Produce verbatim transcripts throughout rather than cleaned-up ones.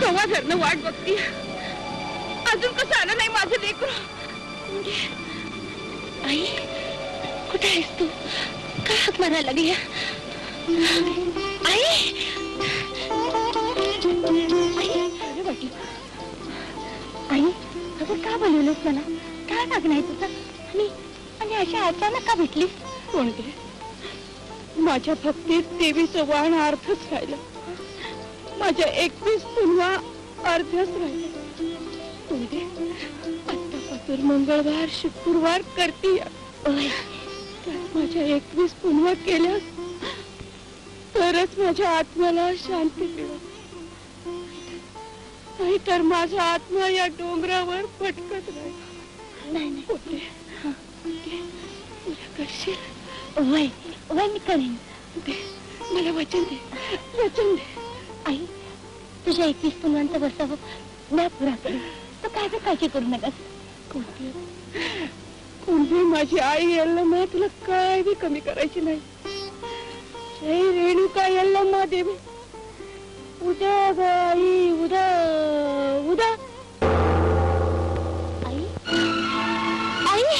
कवा घरनं वाट बघती अजून कसं आलं नाही माझं लेकरू? आई कुठे आहेस तू? का हाक मारायला लागली? आई आई अगं का बोलवलंस मला? काय राग नाही तुझा? आणि आणि अशा अचानक का भेटलीस? कोणते माझ्या भक्तीत तेवीस वाण अर्थच राहिला, माझ्या एकवीस पुन्हा अर्ध्याच राहिले. कोणते आत्तापासून मंगळवार शुक्रवार करती माझ्या एकवीस पुन्हा केल्यास तरच माझ्या आत्म्याला शांती मिळेल, नाहीतर माझा आत्मा या डोंगरावर फटकत राहील. नाही नाही कुठे तुला करशील? वय वय मी करेन, मला वचन दे, वचन दे. आई तुझ्या एकवीस पुनवांचं बसावं ना पुरा करू, तर काय तर काळजी करू नकास. कोणती कोणती माझी आई यल्लमा तुला काय बी कमी करायची नाही. जय रेणुका यल्लमा देवी उद्या गाई उद्या उद्या. आई आई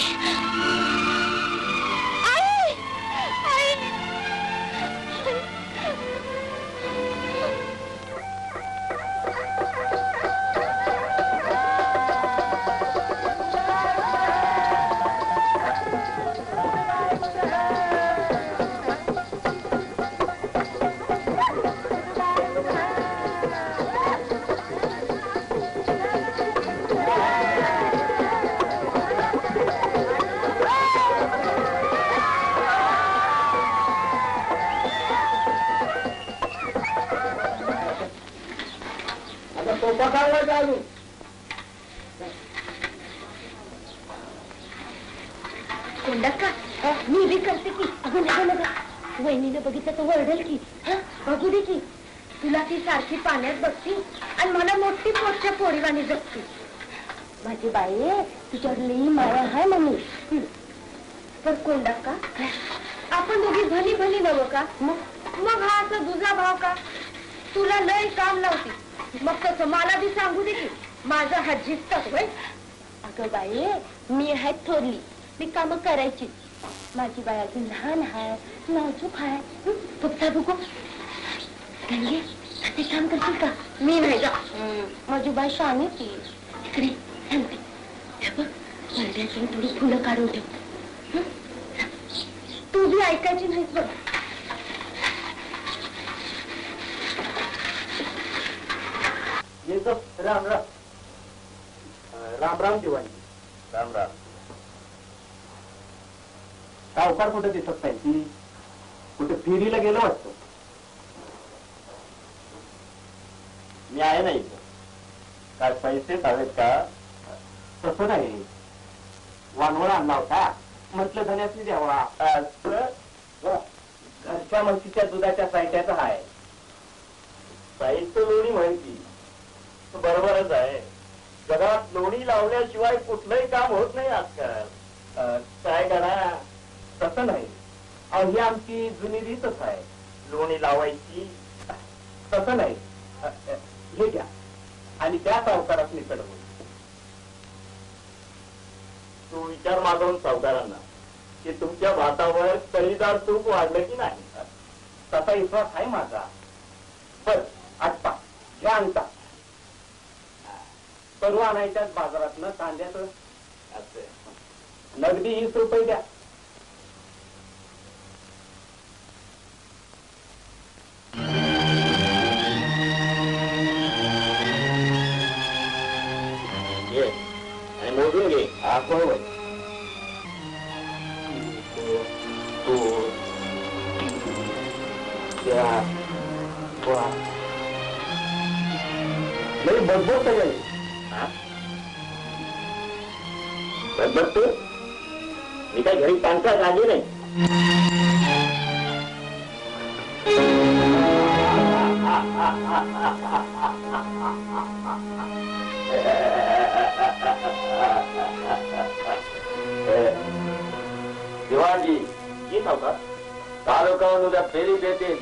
तालुका फेरी देते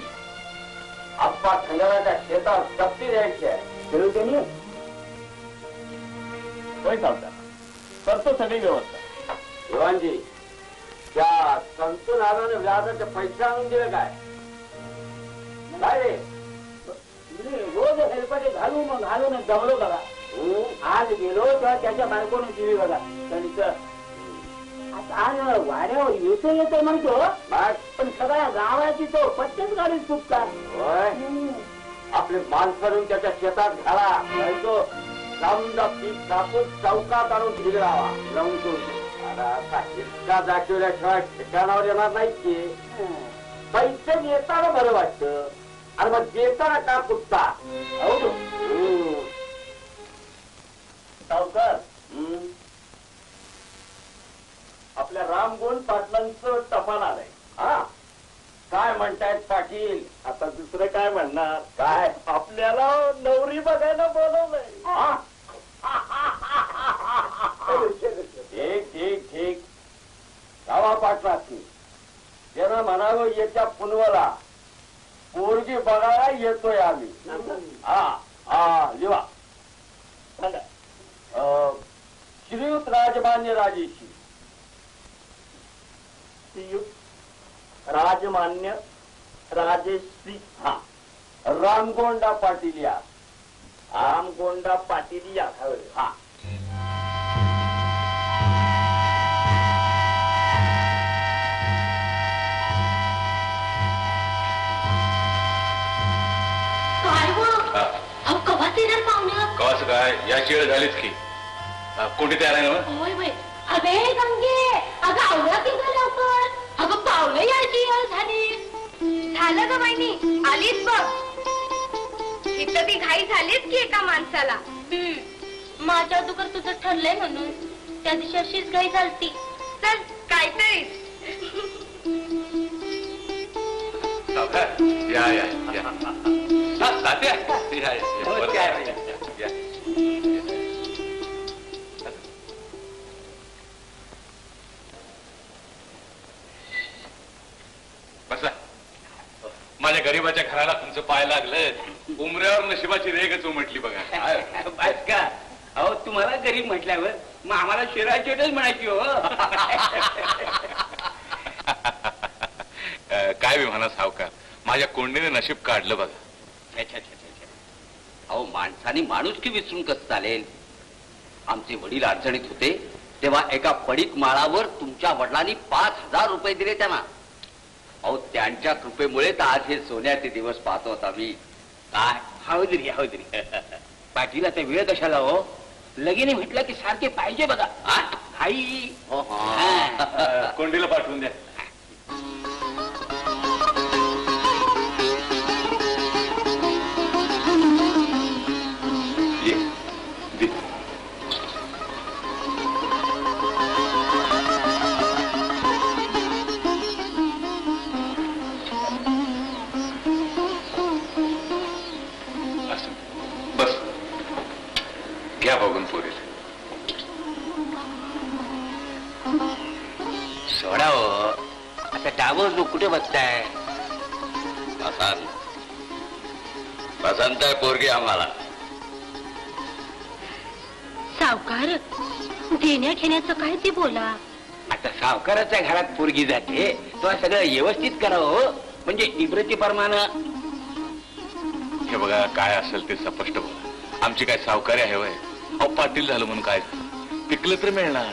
अप्पा खंडाराच्या शेतात तप्ती द्यायची आहे. के लिए कोई पर तो सभी व्यवस्था। भगवान जी क्या संतू नारायण व्याजाचे पैसे आणून दिले काय? रोज हेलपाटे घालू मग घालू न जमलो बघा। आज गेलो तर त्याच्या बायकोने जीवी बघा त्यांचं आता वाऱ्यावर येतो येतो म्हणतो पण सगळ्या गावाची तो पत्तेच गाडी चुकतात। आपले मान करून त्याच्या शेतात घाला तो समजा पीक टाकून चौकात आणून ढिगडावा लावून तो हिसका दाखवल्याशिवाय ठिकाणावर येणार नाही की पैसे येताना बरं वाटतं आणि मग देताना का कुठता सावकार आपल्या रामगोंड पाटलांचं टपाल आलंय हा काय म्हणतायत पाटील? आता दुसरं काय म्हणणार? काय आपल्याला नवरी बघायला बोलवलंय। ठीक ठीक ठीक गावा पाटलाची ज्यांना म्हणालो याच्या पुनवला पोरगी बघायला येतोय आम्ही हा हा लिवा श्रीयुत राजमान्य राजेशी श्रीयुत राजमान्य राजेश्री हाँ रामगोंडा पाटिलिया रामगोंडा पाटिलिया हाँ कवा देणार पाहुणे कवाच काय याची वेळ झालीच की कोणी तयार आहे ना? अबे गंगे अगं आवरातील झालं पण अगं पावलं याची यार झाली झालं ग बहिणी आलीच बघ इथं ती घाई झालीच की एका माणसाला माझ्या दुकर तुझं ठरलंय म्हणून त्या दिवशी अशीच घाई झालती चल काहीतरी या या या या माझ्या गरीबाच्या घराला तुमचं पाय लागलं उमऱ्यावर नशिबाची रेगच उमटली बघा बस का? अहो तुम्हाला गरीब म्हटल्यावर मग आम्हाला शेराचेटच म्हणायची हो काय विमाना सावकार माझ्या कोंडीने नशीब काढलं बघा। अच्छा अच्छा अच्छा अहो माणसाने माणूसकी विसरून कसं चालेल? आमचे वडील अडचणीत होते तेव्हा एका पडीक माळावर तुमच्या वडिलांनी पाच हजार रुपये दिले त्यांना। अहो त्यांच्या कृपेमुळे तर आज हे सोन्याचे दिवस पाहतो होता मी काय हवदरी हवदरी पाटील आता वेळ कशाला हो लगीने म्हटलं की सारखे पाहिजे बघा आई कोंडीला पाठवून द्या। लोग कुठे बसताय पसंत आहे पोरगी आम्हाला। सावकार देण्या घेण्याचं काय ते बोला। आता सावकाराच्या घरात पोरगी जाते तेव्हा सगळं व्यवस्थित करावं म्हणजे इब्रती परमानं हे बघा काय असेल ते स्पष्ट बोला। आमची काय सावकारी आहे वय अहो पाटील झालं म्हणून काय पिकलं तर मिळणार।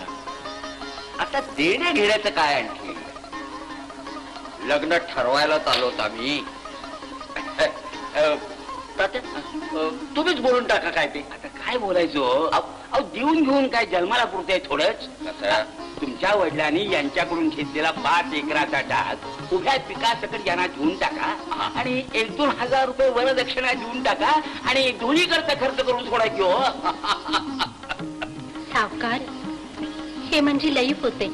आता देण्या घेण्याचं काय आणखी लग्न ठरवायला चालवत आम्ही तुम्हीच बोलून टाका काय ते आता काय बोलायचो अहो देऊन घेऊन काय जन्माला पुरतंय थोडंच। तुमच्या वडिलांनी यांच्याकडून घेतलेला पाच एकराचा डाग उभ्या पिकासकट यांना देऊन टाका आणि एक दोन हजार रुपये वरदक्षिणा देऊन टाका आणि दोन्हीकडचा खर्च करून थोडा घेऊ। सावकार हे म्हणजे लईफ होते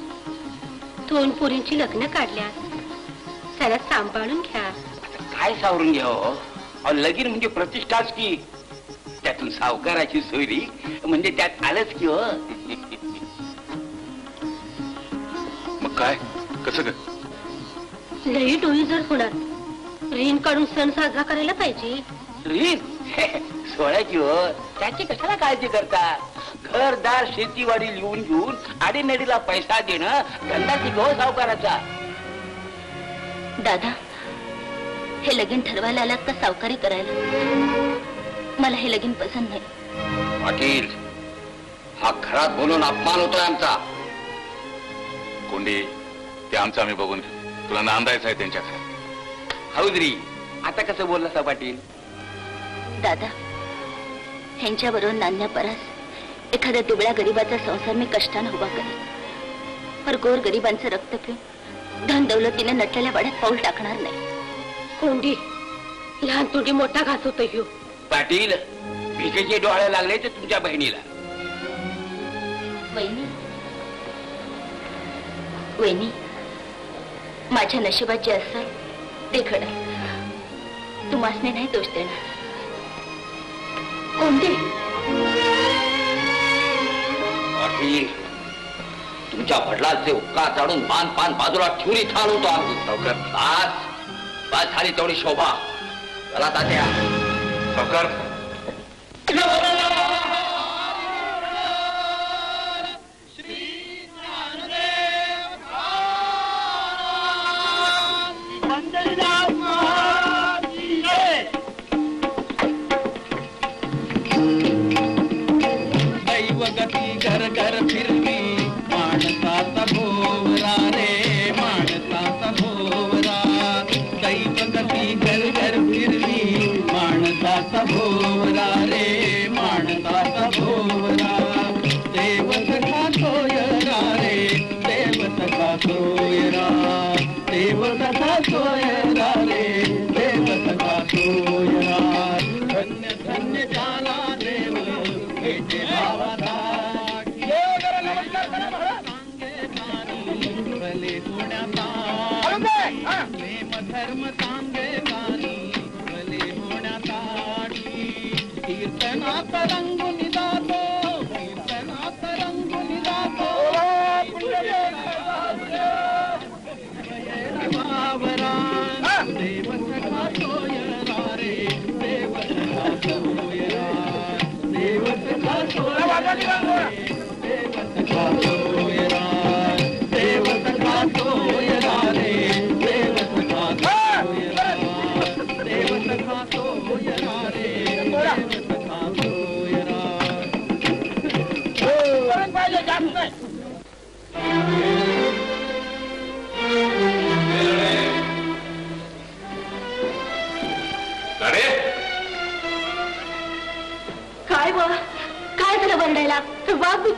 दोन पोरींची लग्न काढल्या त्याला सांभाळून घ्या। काय सावरून घ्या हो लगीन म्हणजे प्रतिष्ठाच की त्यातून सावकाराची सोयरी म्हणजे त्यात आलंच की हो। मग काय कसं काय लई डोळी जर होणार ऋण काढून सण साजरा करायला पाहिजे। ऋण सोळ्याची हो त्याची कशाला काळजी करता. घरदार शेतीवाडी लिहून घेऊन आडीनेडीला पैसा देणं धंदाची गो सावकाराचा. दादा हे लगीन ठरवायला आलात का सावकारी करायला? मला हे लगीन पसंत नाही. पाटील हा घरात बोलून अपमान होतोय आमचा. कोंडी ते आमचं आम्ही बघून तुला नांदायचं आहे त्यांच्या घरात. हौदरी आता कसं बोलला सा पाटील? दादा ह्यांच्या बरोबर नांदण्या परस एखाद्या दुबळ्या गरीबाचा संसार मी कष्टानं उभा करेल, पर गोर गरिबांचं रक्त पिऊन धन दौलतीने नटलेल्या वाड्यात पाऊल टाकणार नाही. कोंडी लहान तुझी मोठा घास होतो ह्यो. पाटील भिकेचे डोळे लागले ते तुमच्या बहिणीला. वहिनी वहिनी माझ्या नशिबात जे असेल ते घडलं. तुम्हासने नाही दोष देणार. कोंडी पाटील तुमच्या वडिलांचे उपकार जाणून पान पान बाजूला ठेवली थांब होतो आम्ही सावकार. आज बस झाली तेवढी शोभा. चला तात्या सावकार.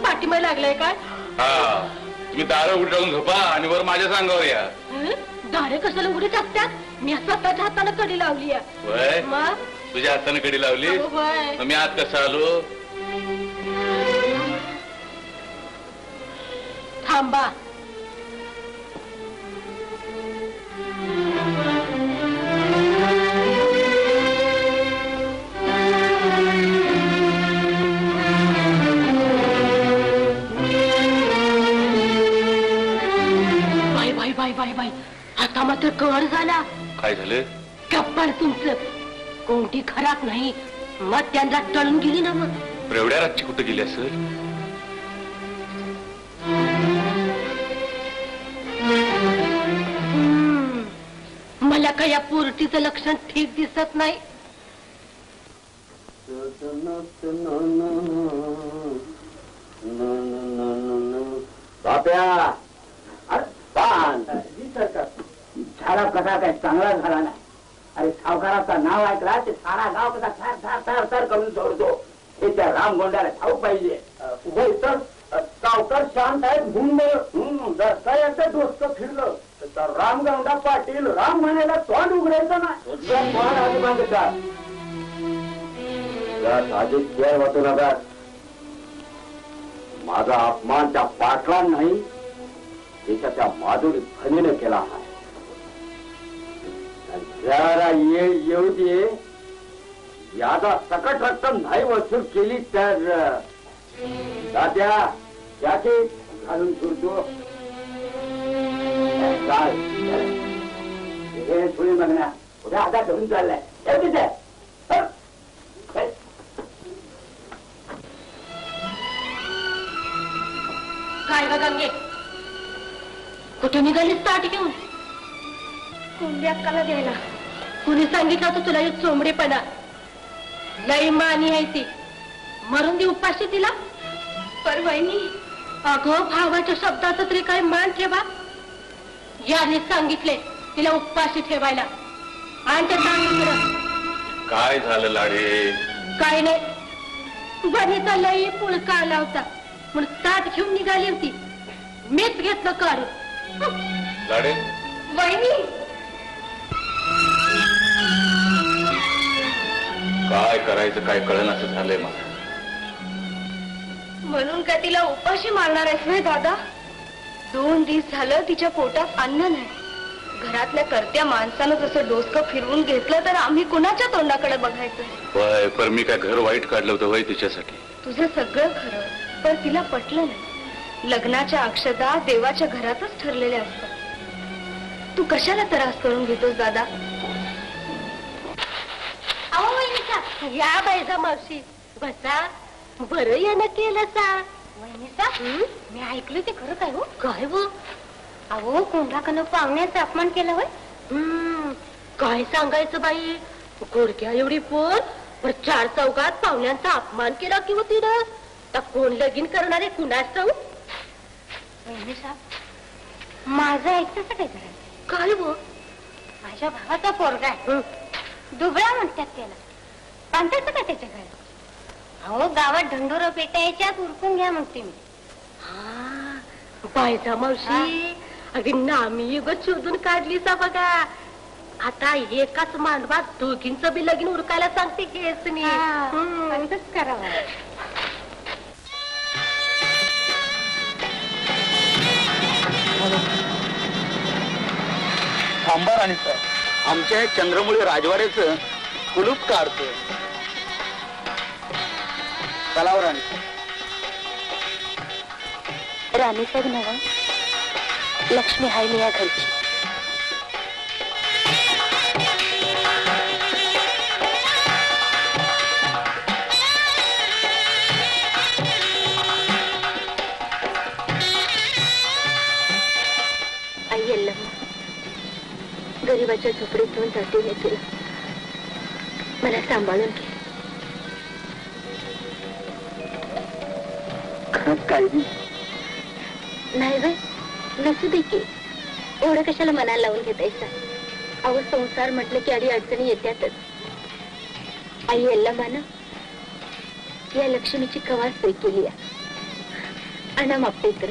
पाठीमध्ये लागलाय काय? हा तुम्ही दार उलटावून झोपा आणि वर माझ्या सांगावर या. दारे कशाला उघडे टाकतात? मी स्वतःच्या हाताने कडी लावली. तुझ्या हाताने कडी लावली? मी आज कसं आलो? थांबा आता मात्र कळ झाला. काय झालं? कप्पड तुमचं कोणती खराब नाही मग त्यांना टळून गेली ना. मग एवढ्या रातची कुठं गेली असेल? मला काय या पोरटीचं लक्षण ठीक दिसत नाही. बाप्या झाडा कसा काय चांगला झाला नाही. अरे सावकाराचं नाव ऐकला ते सारा गाव कसा थार थार थार थार करून सोडतो. हे त्या राम गोंड्याला ठाऊक पाहिजे. होय तर सावकार शांत आहेत. जसं दोस्त फिरलं तर राम गोंडा पाटील राम म्हणायला तोंड उघडायचं ना. आधीच खेळ वाटू नका. माझा अपमान त्या पाटला नाही त्याच्या त्या माधुरी फणीने केला आहे. जरा येऊ दे. यादा सकट रक्कम नाही वसूल केली तर दाद्या याचे घालून सुरतो. हे थोडी बघ ना उद्या आता धरून चाललाय. आएगा गंगे। कुठे निघालीस ताटक्यू? कोंबी अक्काला द्यायला. कुणी सांगितलं तो तुला चोंबडेपणा लई मानी आहे ती. मरून दी उपाशी तिला. पर वहिनी अगं भावाच्या शब्दाचा तरी काय मान ठेवा. याने सांगितले तिला उपाशी ठेवायला. आणि ते सांगितलं काय झालं लाडे? काय नाही वहिनीचा लई पुळका आला होता म्हणून ताट घेऊन निघाली होती. मीच घेतलं कारण. लाडे वहिनी काय करायचं काय कळेना असं झालंय मला. म्हणून का तिला उपाशी मारणार आहेस ना दादा? दोन दिवस झालं तिच्या पोटात अन्न नाही. घरातल्या करत्या माणसानं जसं डोसकं फिरवून घेतलं तर आम्ही कुणाच्या तोंडाकडे बघायचं? पर मी काय घर वाईट काढलं होतं वय तिच्यासाठी? तुझं सगळं खरं पण तिला पटलं नाही. लग्नाच्या अक्षता देवाच्या घरातच ठरलेल्या असतात. तू कशाला त्रास करून घेतोस दादा? अहो वहिनीचा या बायजा मावशी बसा. बरं यानं केलं सा वहिनीचा. मी ऐकलं ते खरं काय? हो काय व? अहो कोंडाकानं पाहुण्याचा अपमान केला होय. काय सांगायचं बाई गोडक्या एवढी पोर पर चार चौकात पाहुण्यांचा अपमान केला की होती ना. तर कोण लगीन करणारे कुणास ठाऊक. माझं ऐकण्याचं काय करायचं? काय हो? माझ्या भावाचा पोरगा आहे दुबळा म्हणतात त्याला. बांधायचं का त्याच्या घरात? अहो गावात ढंडोरा पेटायच्यात उरकून घ्या म्हणते मी. हा बायचा मावशी अगदी नामी ग शोधून काढली सा बघा. आता एकाच मांडवात दोघींच बी लगीन उरकायला सांगते केस मी. असंच करावं. थांबा राणी साहेब आमच्या हे चंद्रमुळे राजवाड्याचं कुलूप काढतोय. चलाव राणी साहेब. राणी साहेब नवा लक्ष्मी हाय मी या घरची. आई यल्लमा गरीबाच्या झोपडीतून जाते मी तुला. मला सांभाळून घे. खरंच काळजी नाही बाई. नसू दे की ओढ कशाला मनाला लावून घेतायचा. अहो संसार म्हटलं की आधी अडचणी येतातच. आई यल्लमानं या लक्ष्मीची कवा सोय केली आहे. अनाम आपटे तर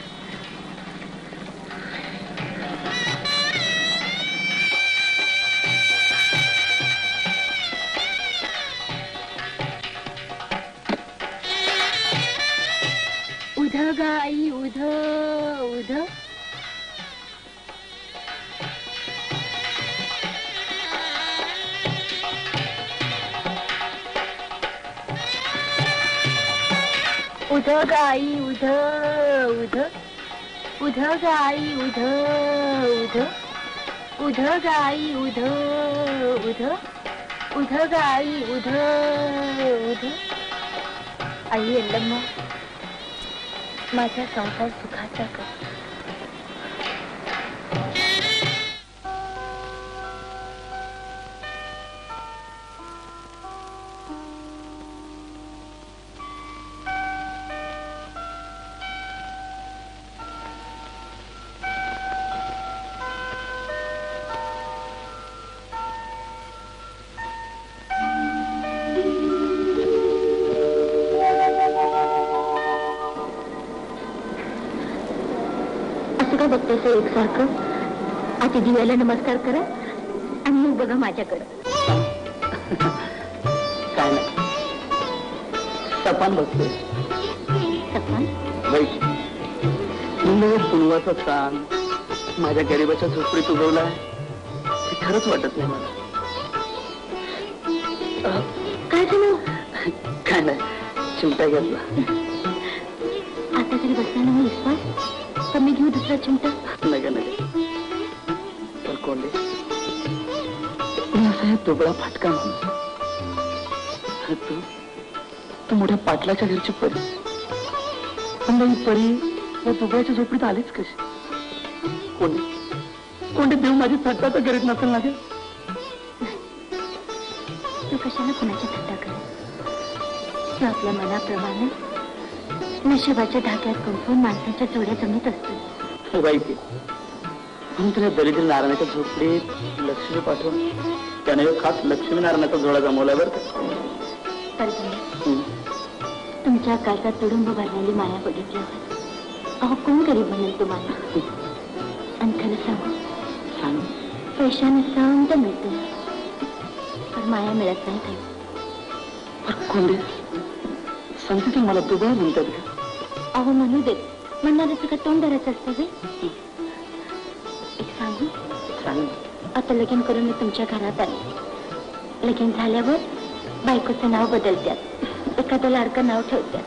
उध गाई उध उध उध गाई उध उध उध गाई उध उध उध गाई उध उध उध गाई उध उध. आई यल्लमा माझा संसार सुखाचा कर. एक सारखं आता दिव्याला नमस्कार करा आणि मग बघा माझ्याकडं. काय नाही सपान बघते. सपान तुम्ही पूर्वाचा स्थान माझ्या गरीबाच्या झोपडीत उगवला ते खरंच वाटत नाही मला. काय झालं? काय नाही चिमटा घालला. आता तरी बसताना मी विश्वास तर मी घेऊ दुसरा चिमटा. नग नग कोंडे असा दुबळा फाटका म्हणून तू तू मोठ्या पाटलाच्या घरची परी. पण ही परी या दुबळ्याच्या झोपडीत आलीच कशी? कोणी कोणी देव माझी थट्टा तर करीत नसेल ना? तू कशाला कोणाची थट्टा कर, तू आपल्या मनाप्रमाणे नशिबाच्या धाक्यात गुंफून माणसाच्या जोड्या जमत असतो. म्हणून तुला दरिद्र नारायणाच्या झोपडीत लक्ष्मी पाठवून त्याने खास लक्ष्मी नारायणाचा जोडा जमवला बरं. तुमच्या आकाशात तुडुंब भरलेली माया बघितली होती. अहो कोण गरीब म्हणेल तुम्हाला? आणि खरं सांगू सांग पैशाने शांत मिळतो पण माया मिळत नाही. काही कोंडे सांगते की मला दुबळ म्हणतात का? अहो म्हणू दे, म्हणणाऱ्याचं का तोंड धरायचं असतं? गे एक सांगू सांग, आता लगीन करून मी तुमच्या घरात आले. लगीन झाल्यावर बायकोचं नाव बदलतात, एखादं लाडकं नाव ठेवत्या.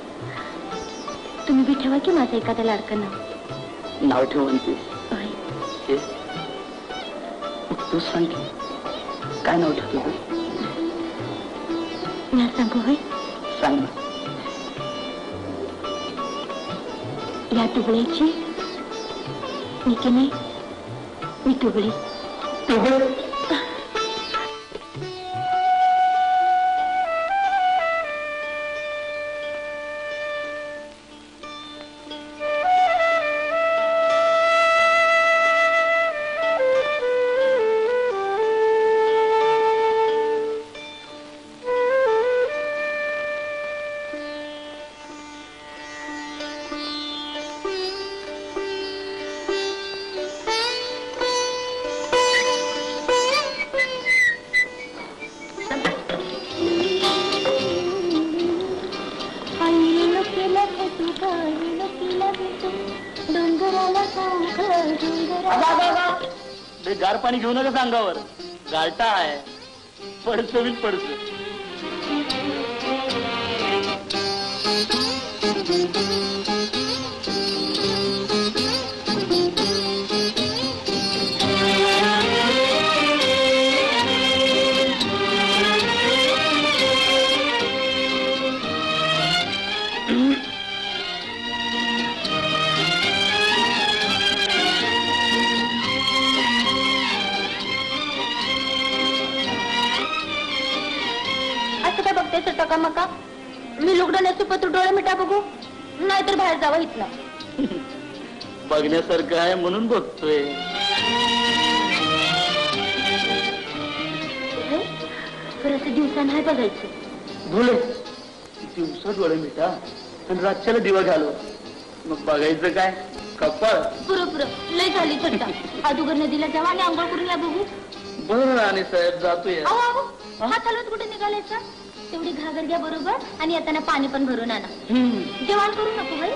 तुम्ही बी ठेवा की माझं एखादं लाडकं नाव. नाव ठेवून तू सांग काय नाव ठेवलं? मी सांगू होय? सांग. या तुबळ्याची मी की नाही, मी तुबळी तुबळे. पाणी घेऊ नका सांगावर, गारटा आहे. पडसवीच पडस बघण्यासारखं आहे म्हणून बघतोय. दिवसा नाही बघायचं भुले, दिवसा डोळे मिटा आणि रातच्याला दिवा घालव. मग बघायचं काय? कपाळ पुर पुर लय झाली चट्टा. अदुगर नदीला जावा आणि आंघोळ करून या बघू. बरं राणी साहेब जातोय. हातालाच कुठे निघालायचं? तेवढी घागर घ्या बरोबर आणि येताना पाणी पण भरून आणा. जेवण करू नको भाई.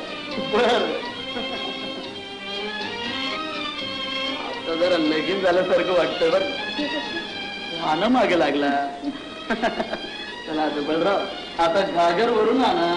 आता जरा लगीन झाल्यासारखं वाटतं बर. आणा मागे लागला. चला बलराव आता घागर भरून आणा.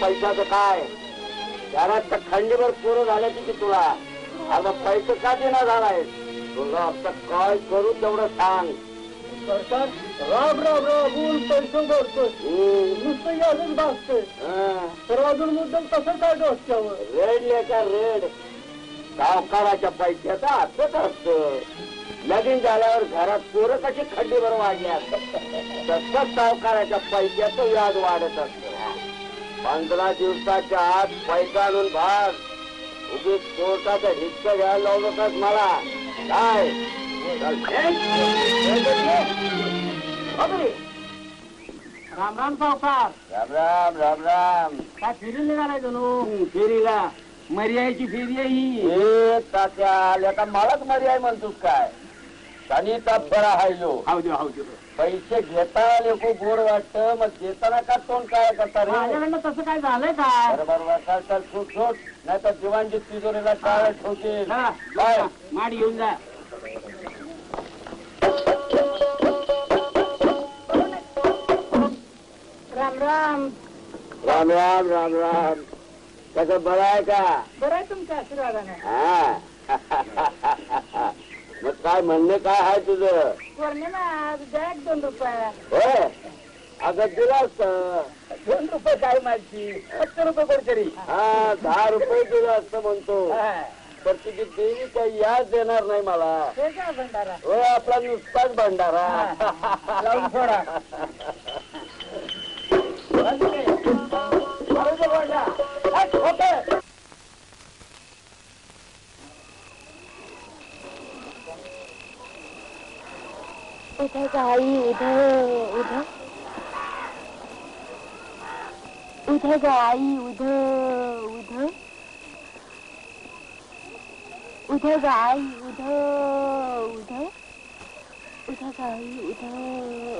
पैशाचं काय घरात खंडीवर पूर्ण झाले की तुला? आता पैसे का देणार झालाय? तुला आता काय करू तेवढं सांग. Korsan rab rab rab ulup sorsun korsun. Musluk yazın bastı. Sıradır mudum tasır kaydı hoşçamı. Red lekar red. Kavkaraca paykiyata atı tarttı. लगीन झाल्यावर घरात पोरं कशी खड्डी भर वाढली असतात तसंच सावकाराच्या पैशाचं व्याज वाढत असतं पंधरा दिवसाच्या आत पैसा आणून भाग उगीच कोर्टाचा हिस्सा घ्यायला लावू नकाच मला काय राम राम सावकार राम राम राम राम काय फिरून निघालाय जणू फेरीला मर्यायची फेरी आहे ही तात्याला आता मलाच मर्याय म्हणतोस काय आणि ताप बरा हायलो हावजो हावजो पैसे घेताना लेको गोड वाटतं मग घेताना का तोंड काय करता रे माझ्याकडनं तसं काय झालंय का बरोबर वाचा चल खूप छोट नाही तर जीवांची तिजोरीला काय ठोकेल बाय माडी घेऊन जा राम राम राम राम राम राम कसं बरं आहे का बरं आहे तुमच्या आशीर्वादाने हा मग काय म्हणणे काय आहे तुझं पौर्णिमा आज द्या एक दोन रुपये होय अगं दिला असत दोन रुपये काय माझी सत्तर रुपये कोणतरी हा दहा रुपये दिलं असतं म्हणतो तर तिची देवी काही याच देणार नाही मला हे काय भंडारा होय आपला नुसताच भंडारा लावून सोडा होते उधर जाई उधर उधर उधर जाई उधर उधर उधर जाई उधर उधर उधर जाई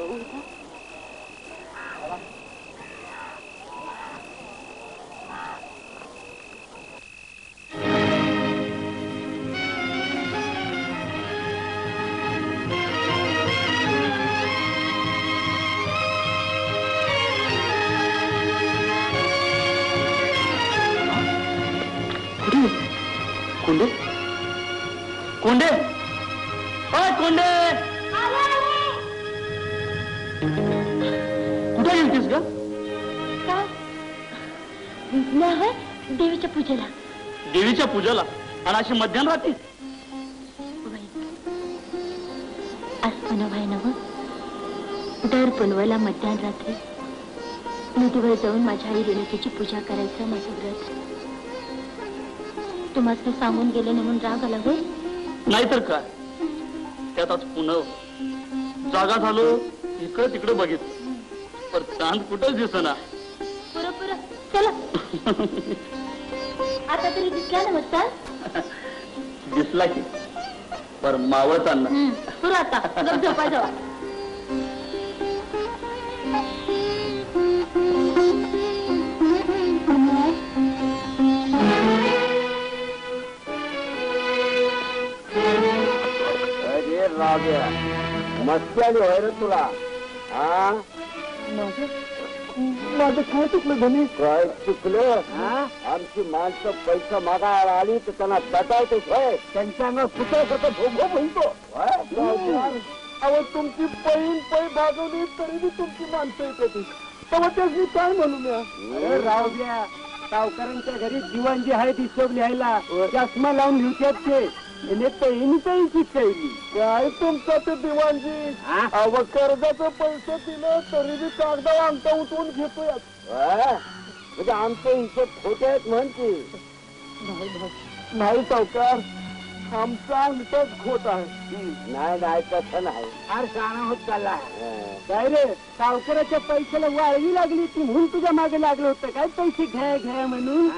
उधर उधर कोंडे कोंडे ओए कोंडे कुठे गेलीस ग काय नाही देवीच्या पूजेला देवीच्या पूजेला आणि अशी मध्यरात्री आज पनवाय नव दर पनवायला मध्यरात्री नदीवर जाऊन माझ्या आई रेणुकेची पूजा करायचं माझं व्रत तुम्हाला सांगून गेले म्हणून राग आला होय नाहीतर काय त्यात आज पुन्हा जागा झालो इकडे तिकडे बघितलं पण चांद कुठंच दिसेना पुरं पुरं चला आता तरी दिसला ना मस्तान दिसला की पर मावळताना पुरं आता गप झोपा जावा मस्ती आली होय रे तुला हा माझं काय चुकलं धनी काय चुकलं आमची माणसं पैसा मागायला आली तर त्यांना दटायचं होय त्यांच्या अंगावर फुटत होतं भोगो म्हणतो अहो तुमची पैन पै भागवली तरी बी तुमची माणसं येत होती तेव्हा त्याच मी काय म्हणू म्या राव द्या सावकारांच्या घरी जीवन जे आहे ती शोभ लिहायला चष्मा लावून लिहितात ते मैंने पैनी पैन शिकायली काय तुमचं ते दिवाणजी अव कर्जाचं पैसे दिलं तरी बी कागद आमचा उठवून घेतोय म्हणजे आमचे हिशोब खोटे आहेत म्हणते नाही सावकार आमचा अंगठच खोट आहे नाही नाही तसं नाही फार शाणा होत चालला काय रे सावकाराच्या पैशाला वाळवी लागली ती म्हणून तुझ्या मागे लागलं होतं काय पैसे घ्या घ्या म्हणून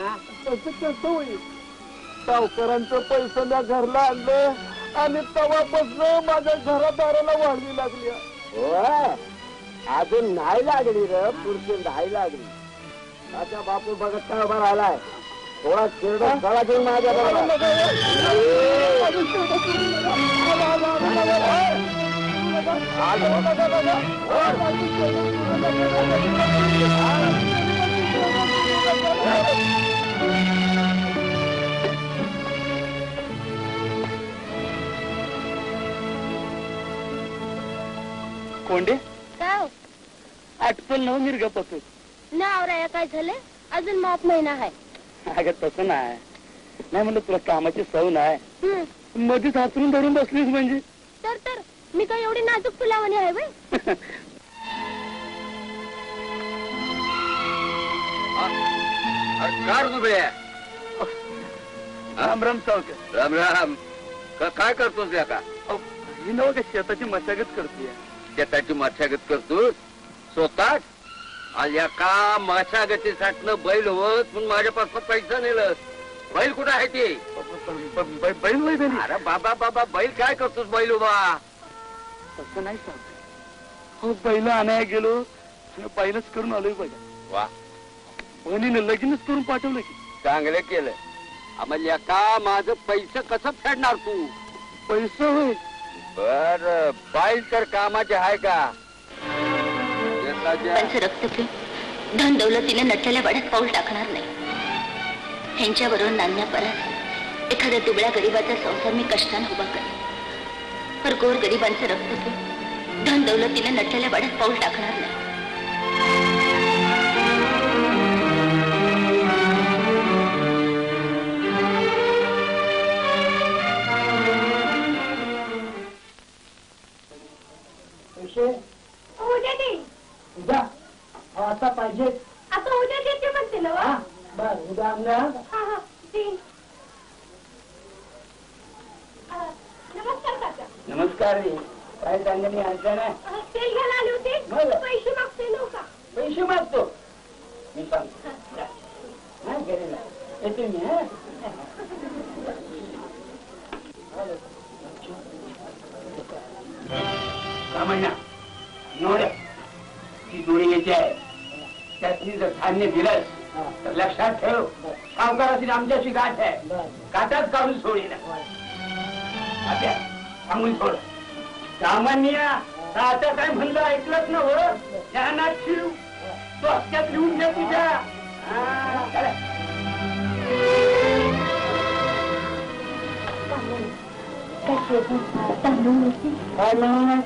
तसं कसं होईल सावकारांचं पैसा म्या घरला आणलं आणि तवापासून माझ्या घरादाराला वाढवी लागली अजून नाही लागली र पुरशी नाही लागली माझ्या बापू बघत का उभा राहिलाय थोडा शिरडा गळा घेऊन माझ्या बरोबर कोंडे काय आठपण नऊ मिरगापासून ना आवराया काय झाले अजून माप महिना आहे अगं तसं नाही नाही म्हणलं तुला कामाची सवय नाही मध्येच हातरून धरून बसलीस म्हणजे तर तर मी काय एवढी नाजूक फुलावणी आहे बाई राम राम चौक राम राम काय करतोस का ही नव का शेताची मशागत करतोय शेताची मशागत करतोस स्वतः आल्या का मशागती साठन बैल होत पण माझ्यापासून पैसा नेलस बैल कुठं आहे ते बैल नाही दिली अरे बाबा बाबा बैल काय करतोस बैल उभा तसं नाही सांग हो बैल आणाय गेलो बैलच करून आलोय बघा वा बहिणीने लगीनच करून पाठवलं की चांगलं केलं आम्हाला का माझं पैसे कसं फेडणार तू पैसा होय बर बैल तर कामाचे आहे का त्यांचं रक्तप्रेम धन दौलतीने नटलेल्या वाड्यात पाऊल टाकणार नाही यांच्याबरोबर नान्या परत एखाद्या दुबळ्या गरीबाचा संसार मी कष्टाने उभा करेन पर गोर गरिबांचं रक्तप्रेम धन दौलतीने नटलेल्या वाड्यात पाऊल टाकणार नाही उद्या दे उद्या आता पाहिजे आता उद्या देते म्हणते ना वा बर उद्या आणला हा हा तीन नमस्कार काका नमस्कार रे काय सांगणी आणता ना तेल घ्यायला आले होते पैसे मागते नव्हता पैसे मागतो मी सांगतो हा गेलेला येते मी हा सामान्य नोड्या ती जोडी यायची आहे त्यातनी जर धान्य दिलं तर लक्षात ठेव सावकाराची आमच्याशी गाठ आहे काटात काढून सोडील आता सांगून सोड सामान्य आता काय म्हणलं ऐकलंच ना हो ज्ञानात शिव तो हत्यात लिहून घ्या तुझ्या काय ना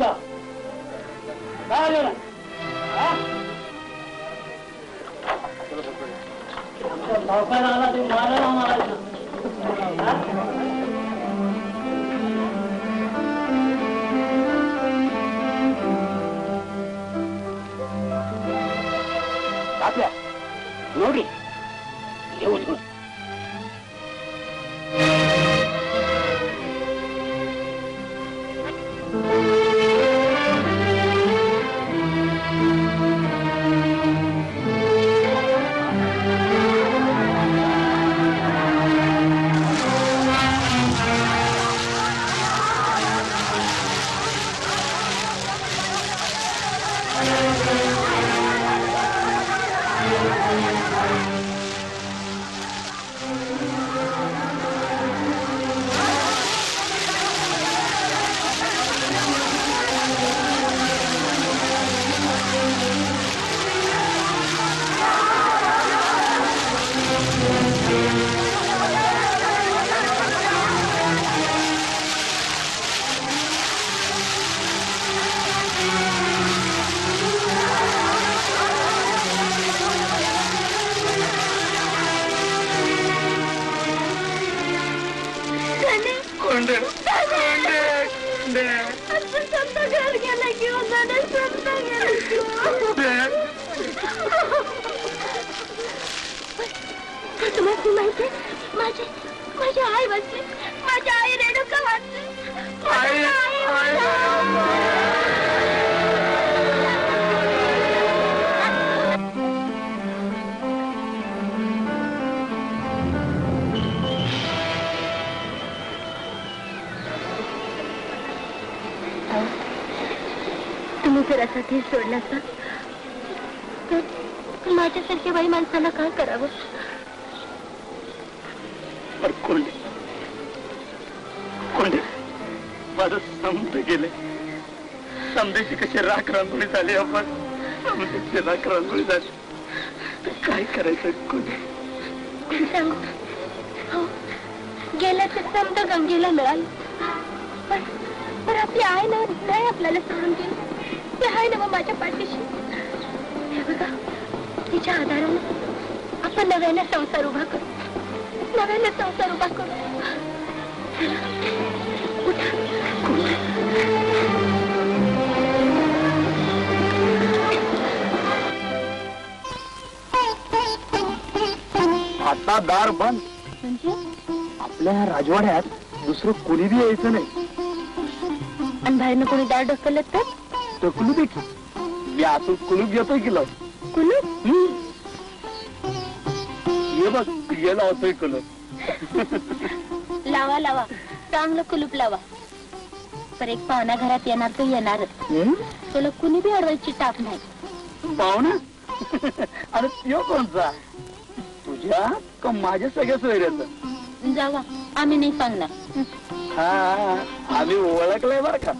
सावकार आला ते मारायला मारायला नोडी येऊ काय करायचं कोणी सांग गेला तर समत गंगेला मिळाल पण आपली आई ना नाही आपल्याला सोडून गेली त्या आहे ना माझ्या पाठीशी. हे बघा, तिच्या आधारानं आपण नव्यानं संसार उभा करू, नव्यानं संसार उभा करू. उठा. आता दार बंद. आपल्या राजवाड्यात दुसरं कोणी बी यायचं नाही. आणि बाहेरनं कोणी दार ढकललं तर तर कुलूप येतो. मी आतून कुलूप घेतोय की लावून. कुलूप ये बघ, ये लावतोय कुलूप. लावा लावा, चांगलं कुलूप लावा. पर एक पाहुणा घरात येणार तर येणारच. त्याला कुणी बी अडवायची ताप नाही. पाहुणा? अरे तो कोणचा? तुझ्या का माझ्या सगळ्या सोयऱ्याचं? जावा, आम्ही नाही सांगणार. हा, आम्ही ओळखलंय बरं का.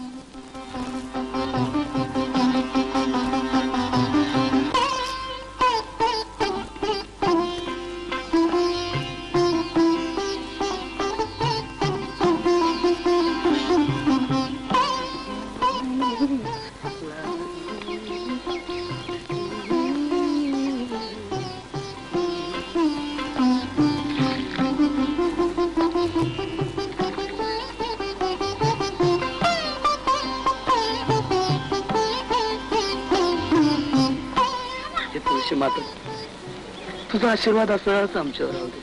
मात्र तुझा आशीर्वाद असाच आमच्यावर राहू दे.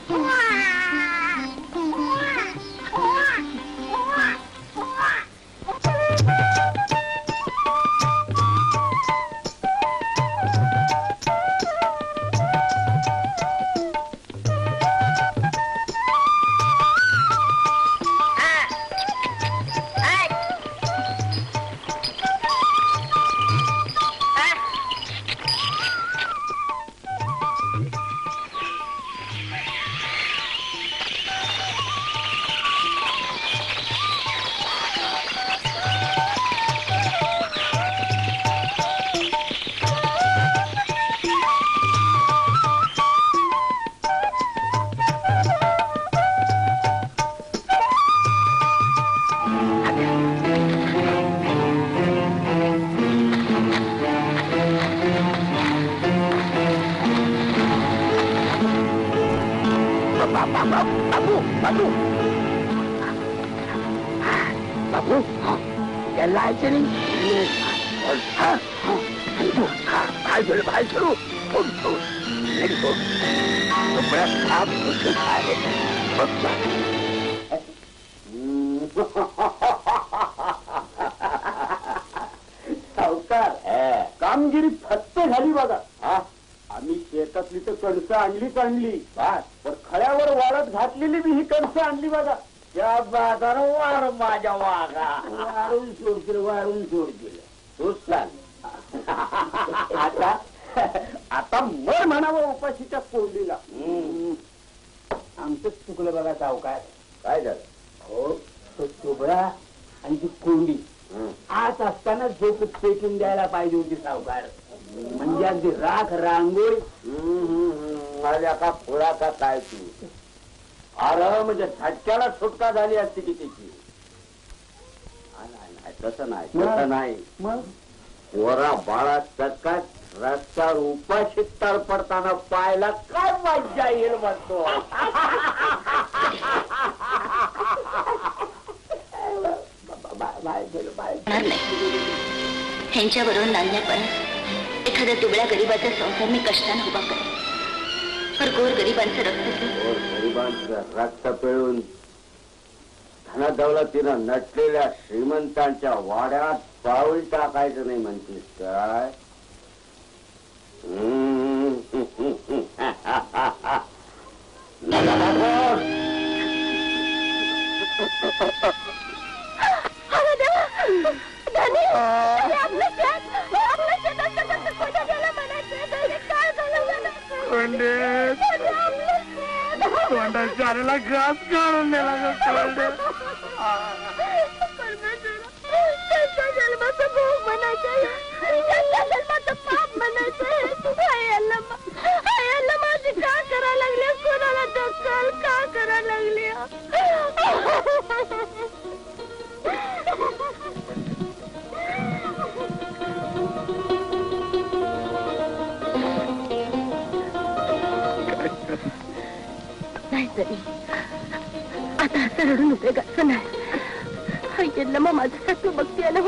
ఎల్లమ్మ माझं सत्व भक्ती आलं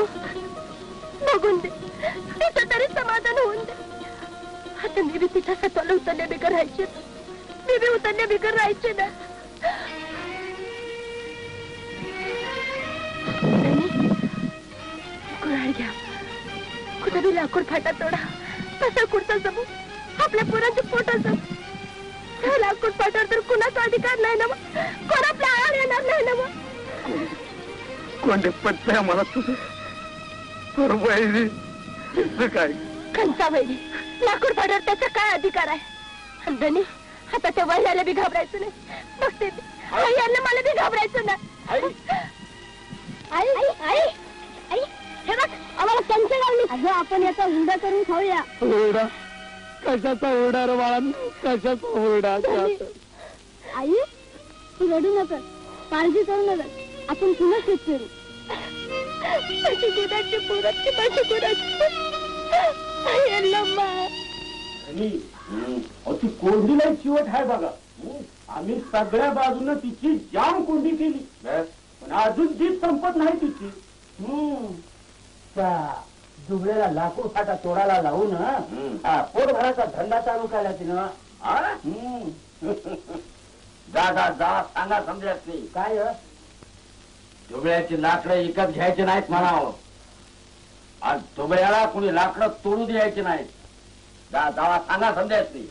बघून दे तिचं तरी समाधान होऊन दे आता मी बी तिच्या सत्वाला उतरले बिगर राहायचे मी बी उतरले बिगर राहायचे ना कुराड घ्या कुठं बी लाकूड फाटा तोडा तसा कुडता जमू आपल्या पोरांची पोटा जमू त्या लाकूड फाटावर तर कुणाचा अधिकार नाही ना मग कोण आपल्या आड येणार नाही ना मग कोंडे पटतंय मला तुझं तर वैरी तिचं काय खंचा वैरी लाकूड फाटावर त्याचा काय अधिकार आहे अंधनी आता त्या वैऱ्याला बी घाबरायचं नाही बघते आई यांना मला बी घाबरायचं नाही आई आई आई आई हे बघ आम्हाला त्यांच्या गावली अगं आपण याचा हुंडा करून खाऊया हुंडा कशाचा हुंडा रे बाळा कशाचा हुंडा आई तू रडू नका काळजी करू नका अपन पुनः शेतकरी पैसे कोणाचे पुरत की पैसे कोणाचे यल्लम्मा आणि अति कोंडीला चिवट आहे बघा आम्ही सगळ्या बाजूने तिची जाम कोंडी केली पण अजून जीभ संपत नाही तिची त्या दुबळ्याला लाकूड फाटा तोडायला लावून पोटभराचा धंदा चालू केला तिनं जा जा जा सांगा समजत नाही काय दुबळ्याची लाकडं विकत घ्यायची नाहीत म्हणावं आज दुबळ्याला कोणी लाकडं तोडू द्यायची नाहीत जावा सांगा समजायची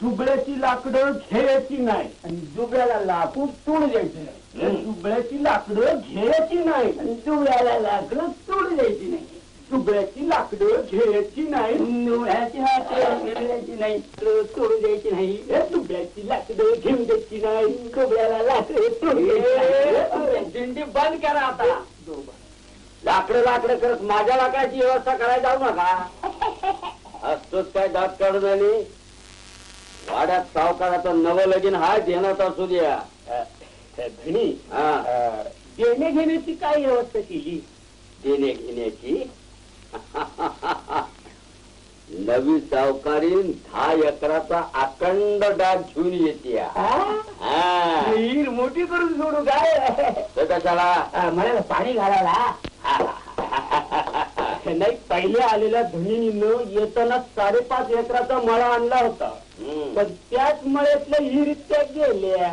दुबळ्याची लाकडं घ्यायची नाही आणि दुबळ्याला लाकूड तोडू द्यायची नाही दुबळ्याची लाकडं घ्यायची नाही आणि दुबळ्याला लाकडं तोडू द्यायची नाही दुबळ्याची लाकडं घ्यायची नाही दुबळ्याची लाकडं नाही तोडू द्यायची नाही दुबळ्याची लाकडं घेऊन द्यायची नाही दुबळ्याला लाकडं तोडू द्यायची दिंडी बंद करा आता लाकडं लाकडं करत माझ्या लाकडाची व्यवस्था करायला जाऊ नका असतोच काय दात काढून आली वाड्यात सावकाराचा नवं लगीन हा देण्यात असू द्या धनी देणे घेण्याची काय व्यवस्था केली देणे घेण्याची नवी सावकारीन दहा एकराचा अखंड डाग घेऊन येते हीर मोठी करून सोडू काय कशाला मला पाणी घालायला नाही पहिले आलेल्या धनीनं येताना साडेपाच एकराचा मळा आणला होता पण त्याच मळ्यातल्या हिर त्या गेल्या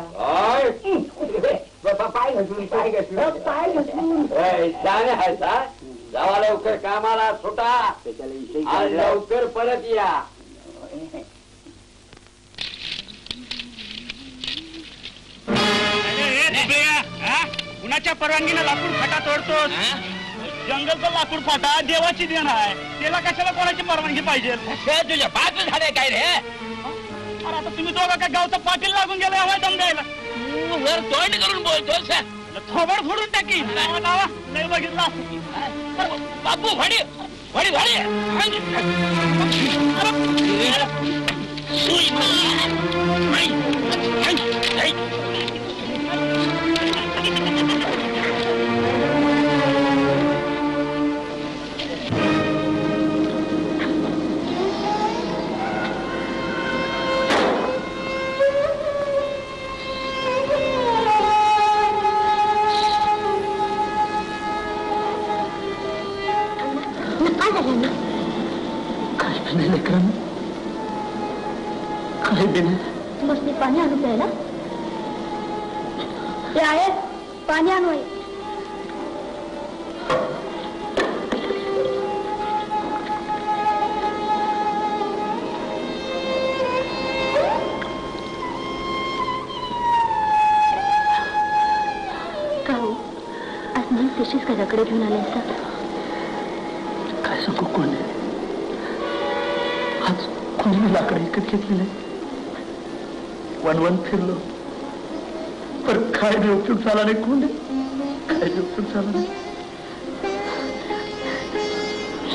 पाय घसून पाय घसून पाय घसून जाण्याचा जावा लवकर कामाला सुटा आज लवकर परत या कुणाच्या परवानगीनं लाकूड फाटा तोडतोस जंगलचा लाकूड फाटा देवाची देण आहे त्याला कशाला कोणाची परवानगी पाहिजे तुझ्या पाच झाले काय रे अरे आता तुम्ही दोघं काय गावचा पाटील लागून गेला हवाय दम द्यायला वर तोंड करून बोलतोस थोबड फोडून टाकी लावा नाही बघितला बापू भाडी भाडी भाडी झाला नाही कोंडे काय उपयोग झाला नाही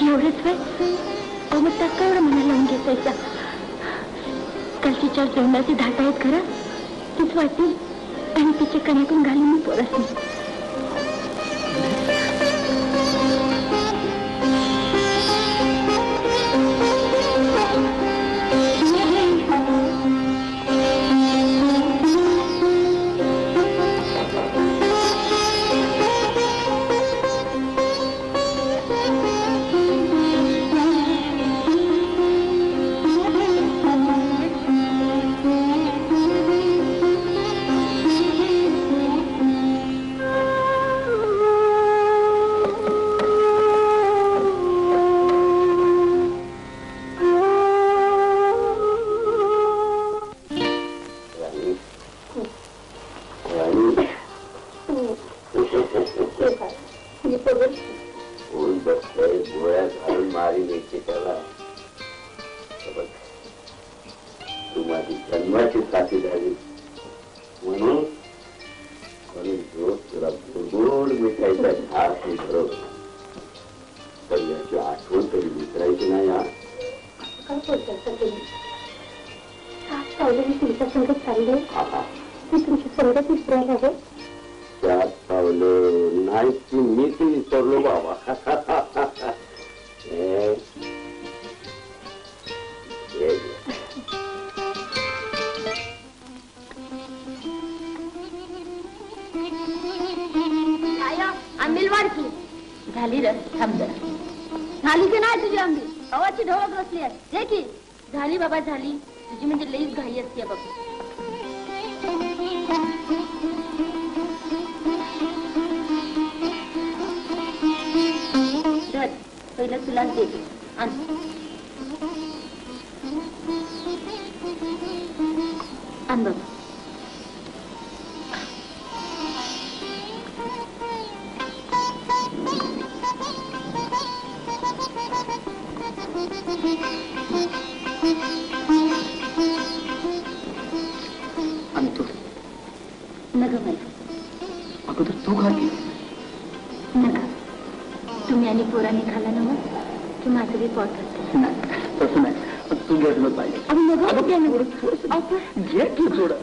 एवढेच वेळ मग त्यात काय म्हणायला लावून घेतायचा कालची चार जेवणाची धाट आहेत खरं तीच वाटली आणि तिच्या कण्यातून घालून मी पोरसली बसले गोळ्या घालून मारी द्यायचे त्याला. तू माझी जन्माची साथी झाली म्हणून तुला गोड मिठाईचा झाड मित्र तर याची आठवण तरी विसरायची नाही. तुमच्या संगत चालले मी तुमची संगत विसरायला हवं. त्यात पावले नाही की मी ती विसरलो बाबा. झाली रे झाली की नाही तुझी आंबी आवाची ढोक रचली आहे. जे की झाली बाबा झाली तुझी म्हणजे लईच घाई असते बाबा. पहिला तुला देते आण बाबा. अंतू नका बाई अगोदर तू घाली नका तुम्ही आणि पोरांनी खाला ना की माझं बी पोट भरतं. तसं नाही तू घेतलं पाहिजे घे तू थोडं.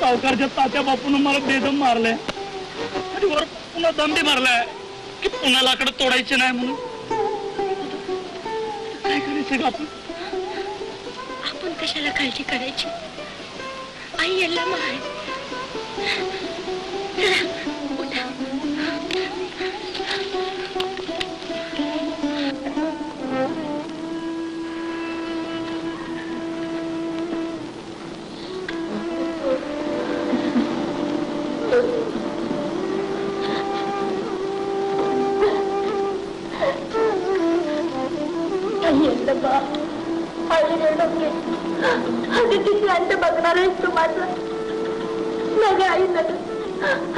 सावकारच्या तात्या बापून मला बेदम मारलाय आणि वर पुन्हा दंबी मारलाय की पुन्हा लाकडं तोडायचे नाही म्हणून. काय करायचं बापू? आपण कशाला काळजी करायची? आई यल्लामा यल्लम्मा आई रेणुके अगदी तिसऱ्यांचं बघणार आहेस तू माझं नग आई नग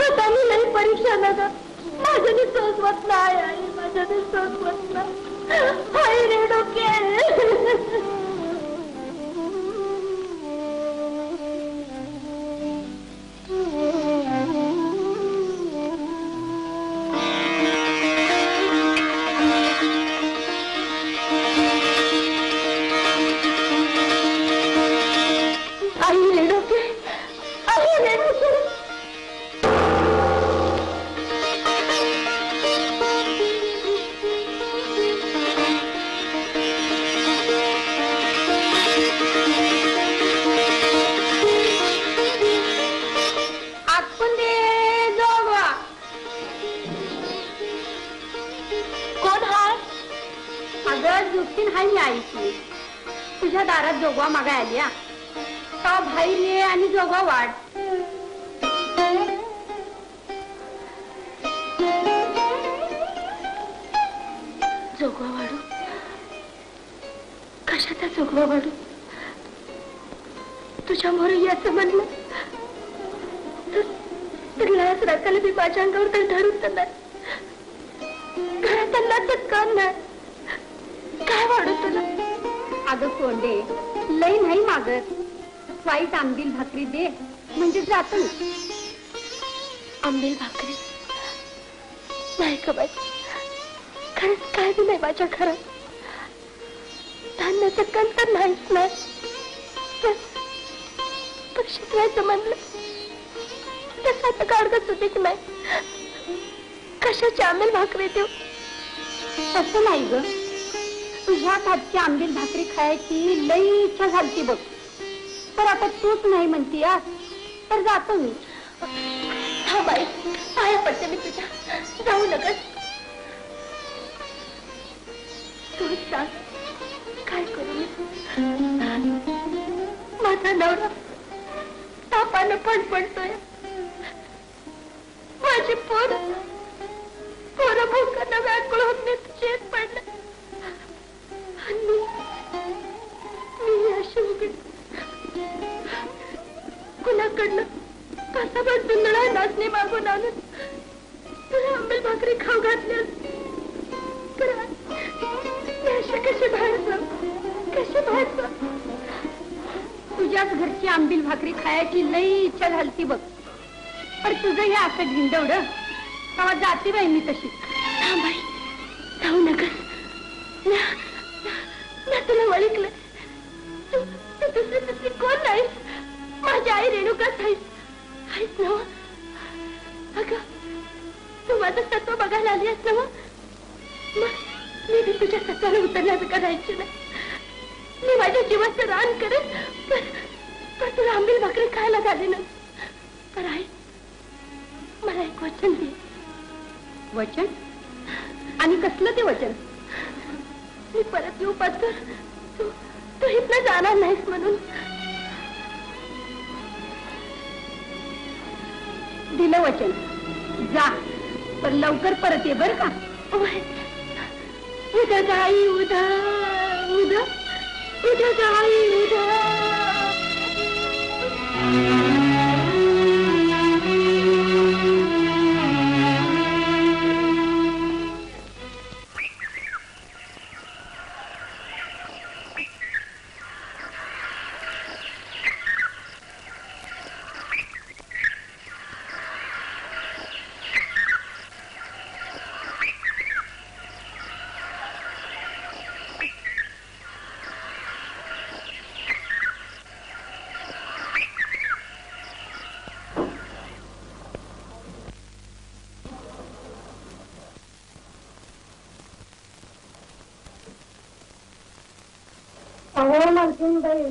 आता मी लई परीक्षा नग माझ्याने सोसवत नाही आई माझ्याने सोसवत नाही आई रेणुके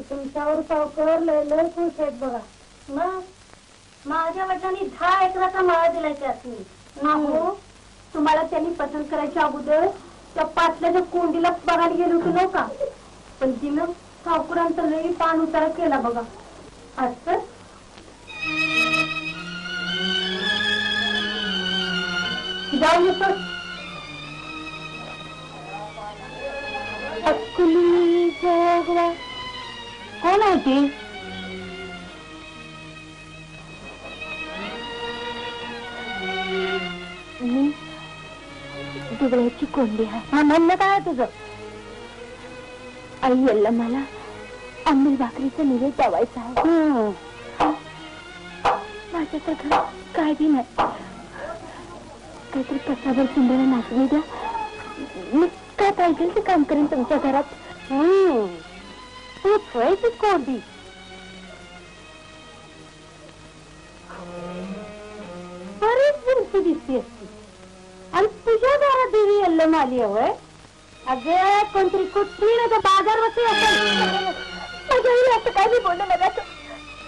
तुमच्यावर सावकर लय लय खुश आहेत बघा. मग माझ्या वडिलांनी दहा एकराचा माळा दिलाय त्यातनी. नामू तुम्हाला त्यांनी पसंत करायच्या अगोदर त्या पाटल्याच्या कोंडीला बघायला गेलो होतो ना का, पण तिनं सावकरांचा लई पान उतारा केला बघा. असं जाऊ नका कुली जोगवा कौन होती? मी दुबळ्याची कोंडी आहे. हा म्हणणं काय तुझं? आई यल्लमाला अंमल भाकरीचा निवेद दावायचा आहे. माझ्या तर घर काय बी नाही. काहीतरी पसाभर सुंदर नाचणी द्या. मी काय पाहिजे ते काम करेन तुमच्या घरात. तू थोडीच कोंडी. बरीच तुमची दिसते असती. आणि तुझ्या घरात देवी यल्लमा आली होय? अगे कोणतरी कुठली ना तर बाजार बसली असेल. माझ्या आईला असं काय मी बोलू नका.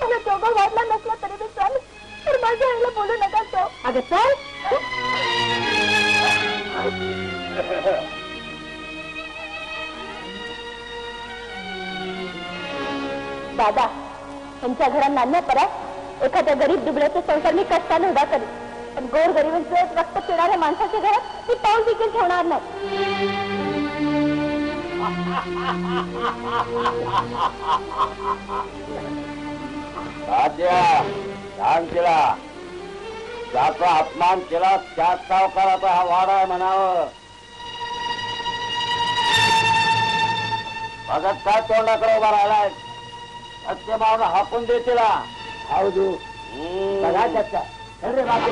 मला जोगा वाढला नसला तरी मी चल तर माझ्या आईला बोलू नका. तो अगं चल. दादा तुमच्या घरात नाण्या परत एखाद्या गरीब दुबळ्याचा संसार मी कष्टाने उभा करेन. पण गोर गरिबांचं रक्त पिणाऱ्या माणसाच्या घरात मी पाऊल देखील ठेवणार नाही. ज्याचा अपमान केला त्याच सावकाराचा हा वाडा आहे म्हणावं. भगत काय तोंडाकडे उभा राहिलाय? सत्य भावना हाकून दे तिला. हौदू बघा त्याचा अरे बापू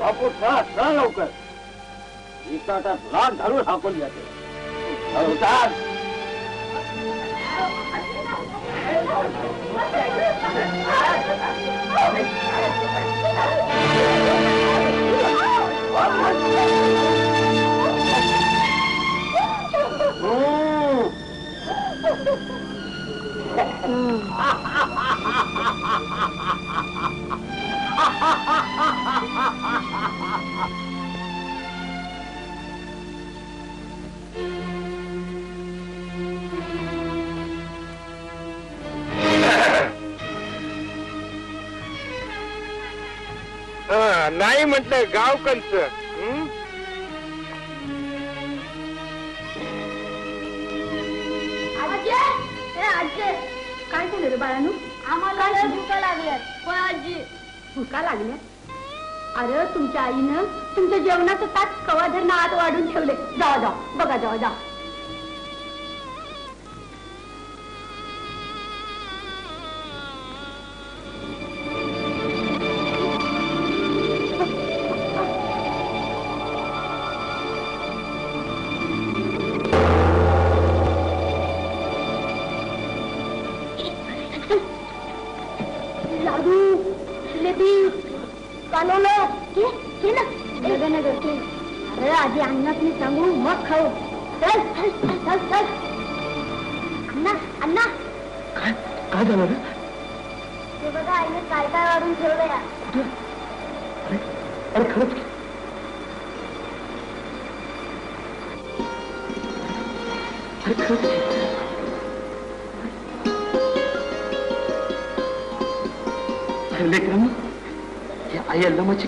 बापू सहा सहा लवकर एकाटात लाट धरून हाकून जाते. नाही म्हटलं गावकंच. काय झालं रे बाळानू? आम्हाला भुका लागल्या. पण आजी भुका लागल्या? अरे तुमच्या आईनं तुमच्या जेवणाचं ताट कवाधरनं आत वाढून ठेवले. जावा जावा बघा जावा जा.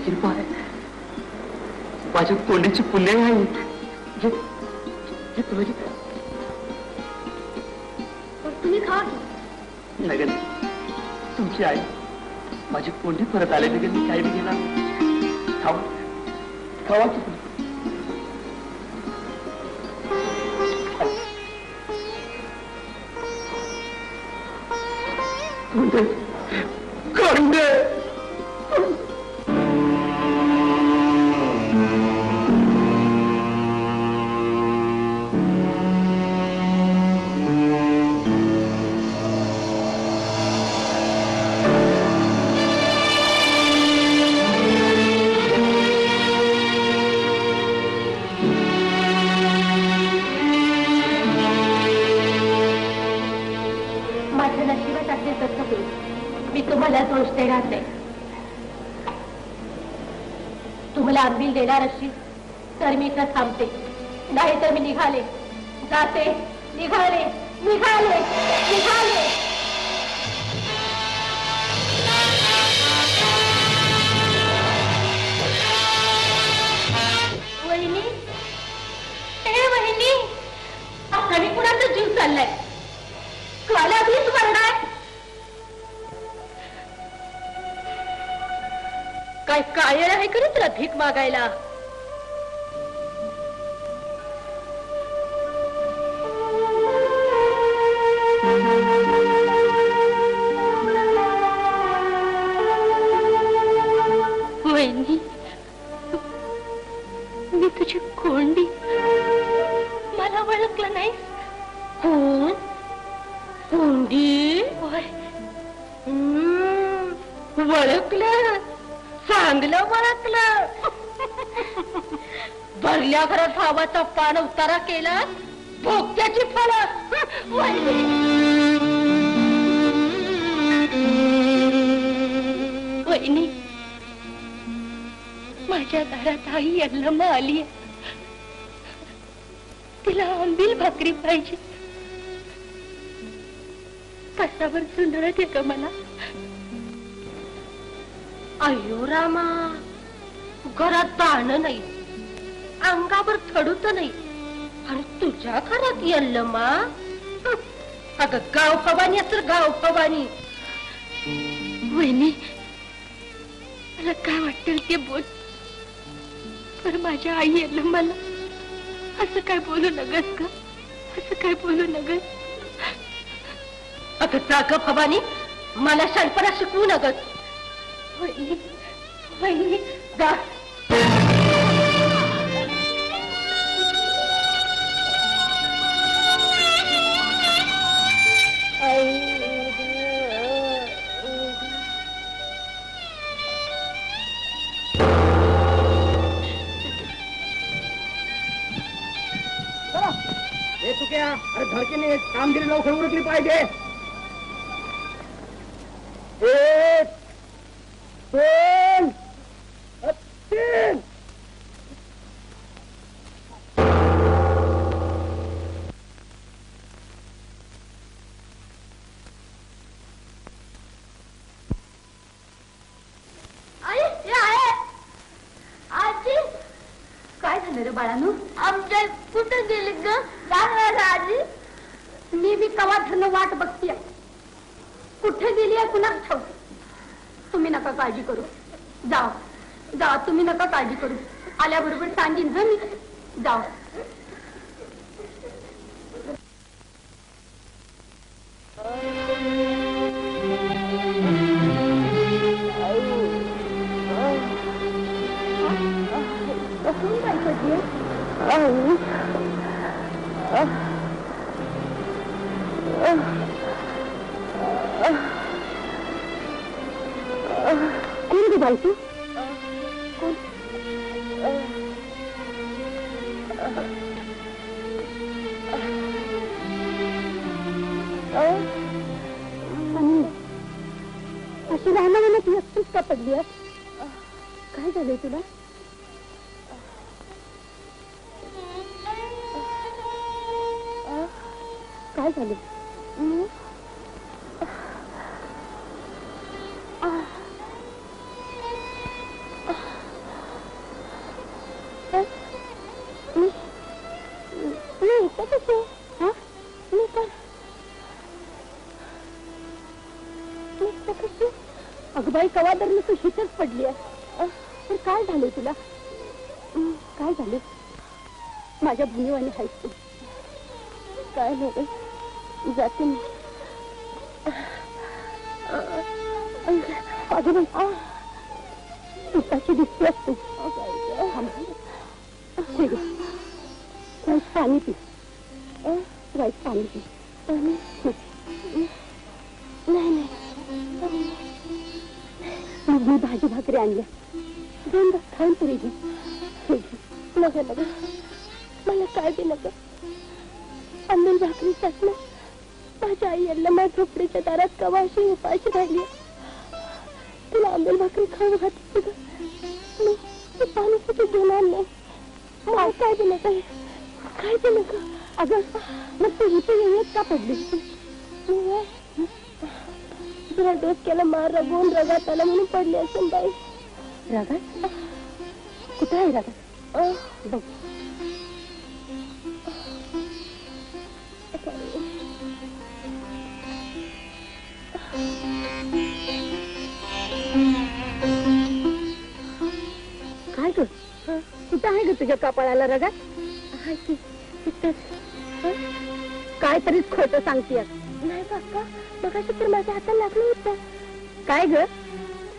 कृपा आहे. माझ्या कोंडीची पुण्य आहे. तुम्ही खा लगेच. तुमची आई माझी कोंडी परत आले लगेच. मी काही गेला खावा खावा की तर मी इथं थांबते. नाही तर मी निघाले जाते. निघाले निघाले निघाले. काय कायळ आहे का रे तुला भीक मागायला? वहिनी, मी तुझी कोंडी, मला ओळखलं नाही? कोण कोंडी? ओळखलं, चांगलं ओळखलं. भरल्या घरात भावाचा पान उतारा केला, भोगत्याची फळं. वहिनी वहिनी, माझ्या घरात आई यल्लमा आली आहे. तिला आंबील भाकरी पाहिजे. कशावर झुंधळत आहे का मला? अयो रामा, घरात दाणं नाही, अंगावर थडूत नाही, अरे तुझ्या घरात यल्लमा? अगं गाव पवानी असर, गाव पवानी. वहिनी, मला काय वाटेल ते बोल, पर माझ्या आई यल्लमाला असं काय बोलू नगस का? असं काय बोलू नगस. अगं जा गं भवानी, मला शहाणपणा शिकवू नगस. वहिनी वहिनी जा. अरे धडकीने कामगिरी लवकर उरकली पाहिजे. एक दोन तीन. आई आहे आजी. काय झालं रे बाळानू? आमच्या कुठं गेली ग? मी बी कवा धरणं वाट बघतीय. कुठे गेली आहे कुणास ठाऊक. तुम्ही नका काळजी करू. जा जा, तुम्ही नका काळजी करू. आल्याबरोबर सांगेन ज मी. जा. बाई कवादर मी तू हितच पडली आहे. तर काय झाले तुला? काय झाले? माझ्या भूमीवाणी आहेस तू. काय नाही जाते मी. अगं बाई तुटाची दिसते असते. वाईट पाणी पी, वाईट पाणी पी. नाही नाही, मी भाजी भाकरी आणल्या, दोन तास खाऊन तरी घे. नग नग, मला काय बी नग. आंबील भाकरी चटणं. माझ्या आई यल्लमा झोपडीच्या दारात कवाशी उपाशी राहिली. तुला आंबील भाकरी खाऊ घातली ग. मी पाणी कुठे घेणार नाही. मला काय बी नका, काय बी नका. अगं मग तू इथे येत का पडली? तुला डोस केला मार, रगून रगात आला म्हणून पडली असेल बाई. रगात? कुठे आहे रगात? बघ तुझ्या कपाळाला रगत? काय तरी खोटं सांगतेस? नाही काका, मगाशी तर माझ्या हातात लागलं होतं. काय ग,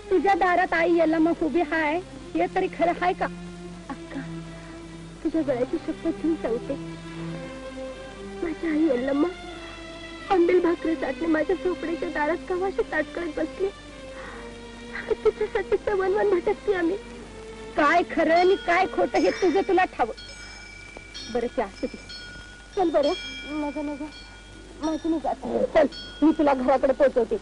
तुझ्या दारात आई यल्लमा उभी हाय, हे तरी खरं हाय का? अक्का, तुझ्या गळ्याची शपथ घेऊन सांगते, माझ्या आई यल्लमा अंबिल भाकरीसाठी माझ्या झोपडीच्या दारात कवाशी ताटकळत बसली. तिच्यासाठीच वन वन भटकते आम्ही. काय खरं आणि काय खोटं हे तुझं तुला ठावं. बरं, ते असू दे. चल बरं, नग नग माझी मी जाते. चल, मी तुला घराकडे पोहोचवते.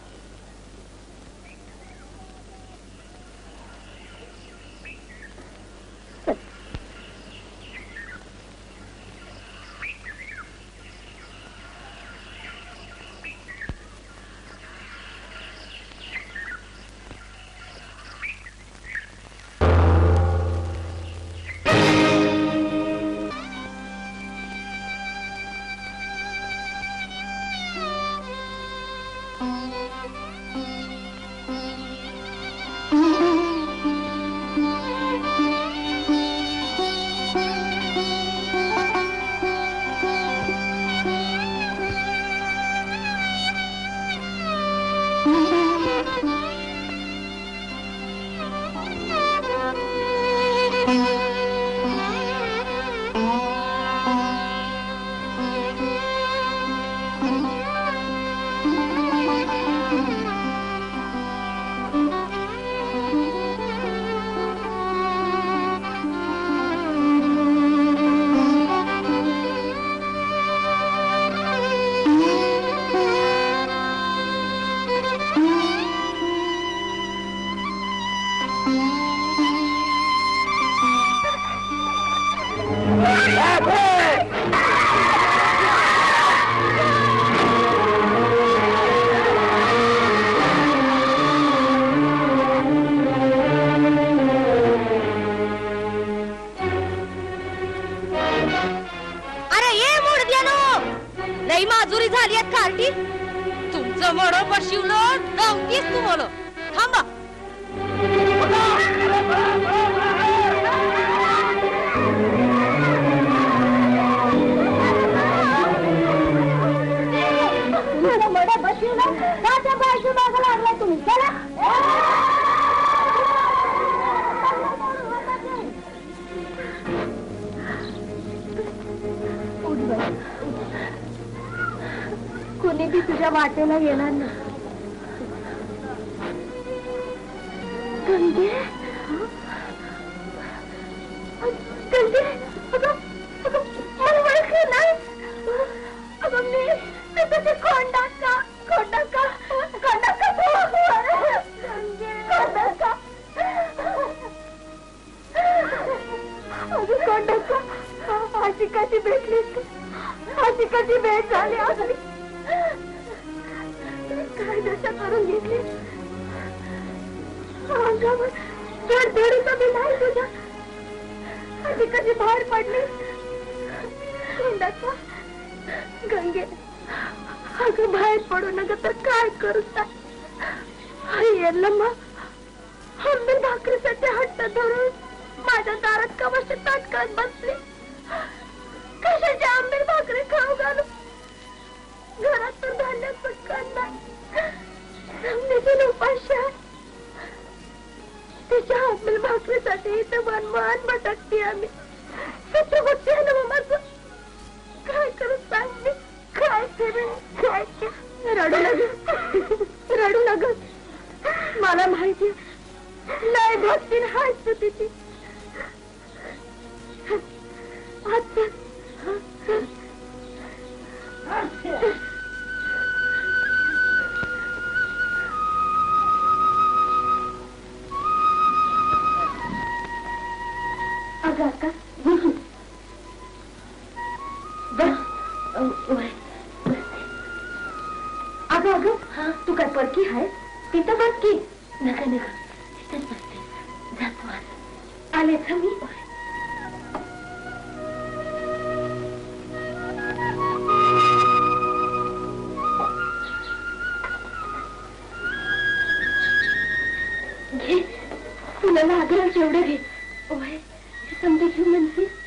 from the human history.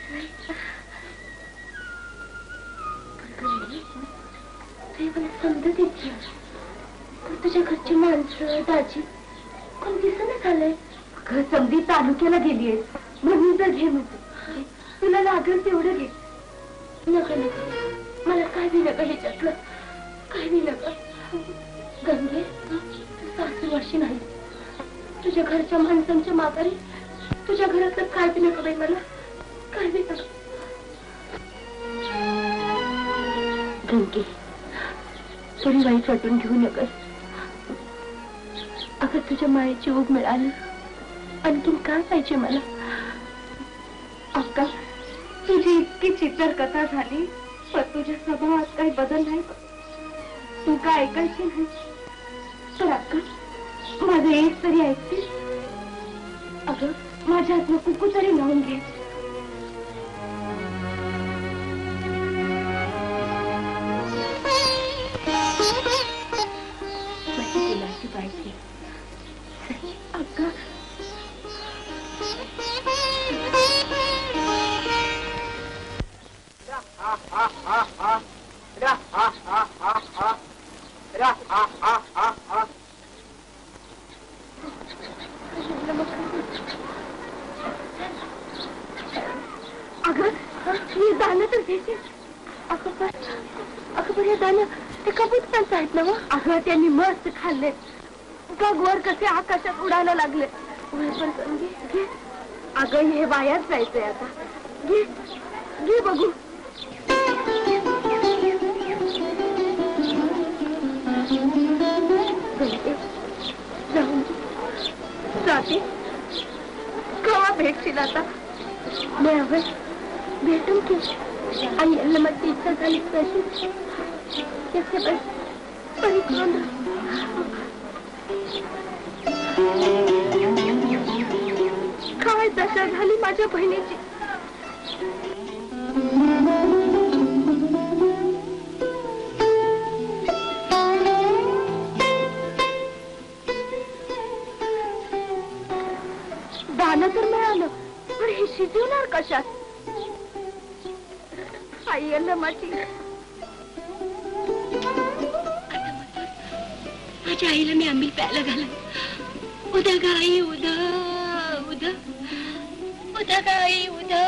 देवाला समजत इतकी पण तुझ्या घरची माणसं दाजी कोण दिसत आलंय घर समधी तालुक्याला गेलीये म्हणून जर घे म्हणते तुला लागेल तेवढं घे नका नका मला काय बी नका ह्याच्यातलं काय बी नका गंगे तू सासू वर्षी नाही तुझ्या घरच्या माणसांच्या माघारी तुझ्या घरातलं काय बी नका बाई मला काय बी नका गंगे थोड़ी वाईट वाटून घेऊ नका अगर तुझ्या मायेची ओढ मिळाली आणखीन काय पाहिजे मला अक्का तुझी इतकी चित्र कथा झाली पण तुझ्या स्वभावात काही बदल नाही तू काय ऐकायची नाही तर अक्का माझं एक तरी ऐकते अगं माझ्या हातनं कुकू तरी लावून घे लागले अगं हे वायाच जायचंय आता घे घे बघू जाते कवा भेटशील आता नाही अगं भेटून की आई यल्लमाची इच्छा झाली तशी त्याच्या काय दशा झाली माझ्या बहिणीची दान तर मिळालं पण हे शिजवणार कशात आई यल्लमाची माझ्या आईला मी आंबील प्यायला घालत उदा गाई उदा उदा उदा गाई उदा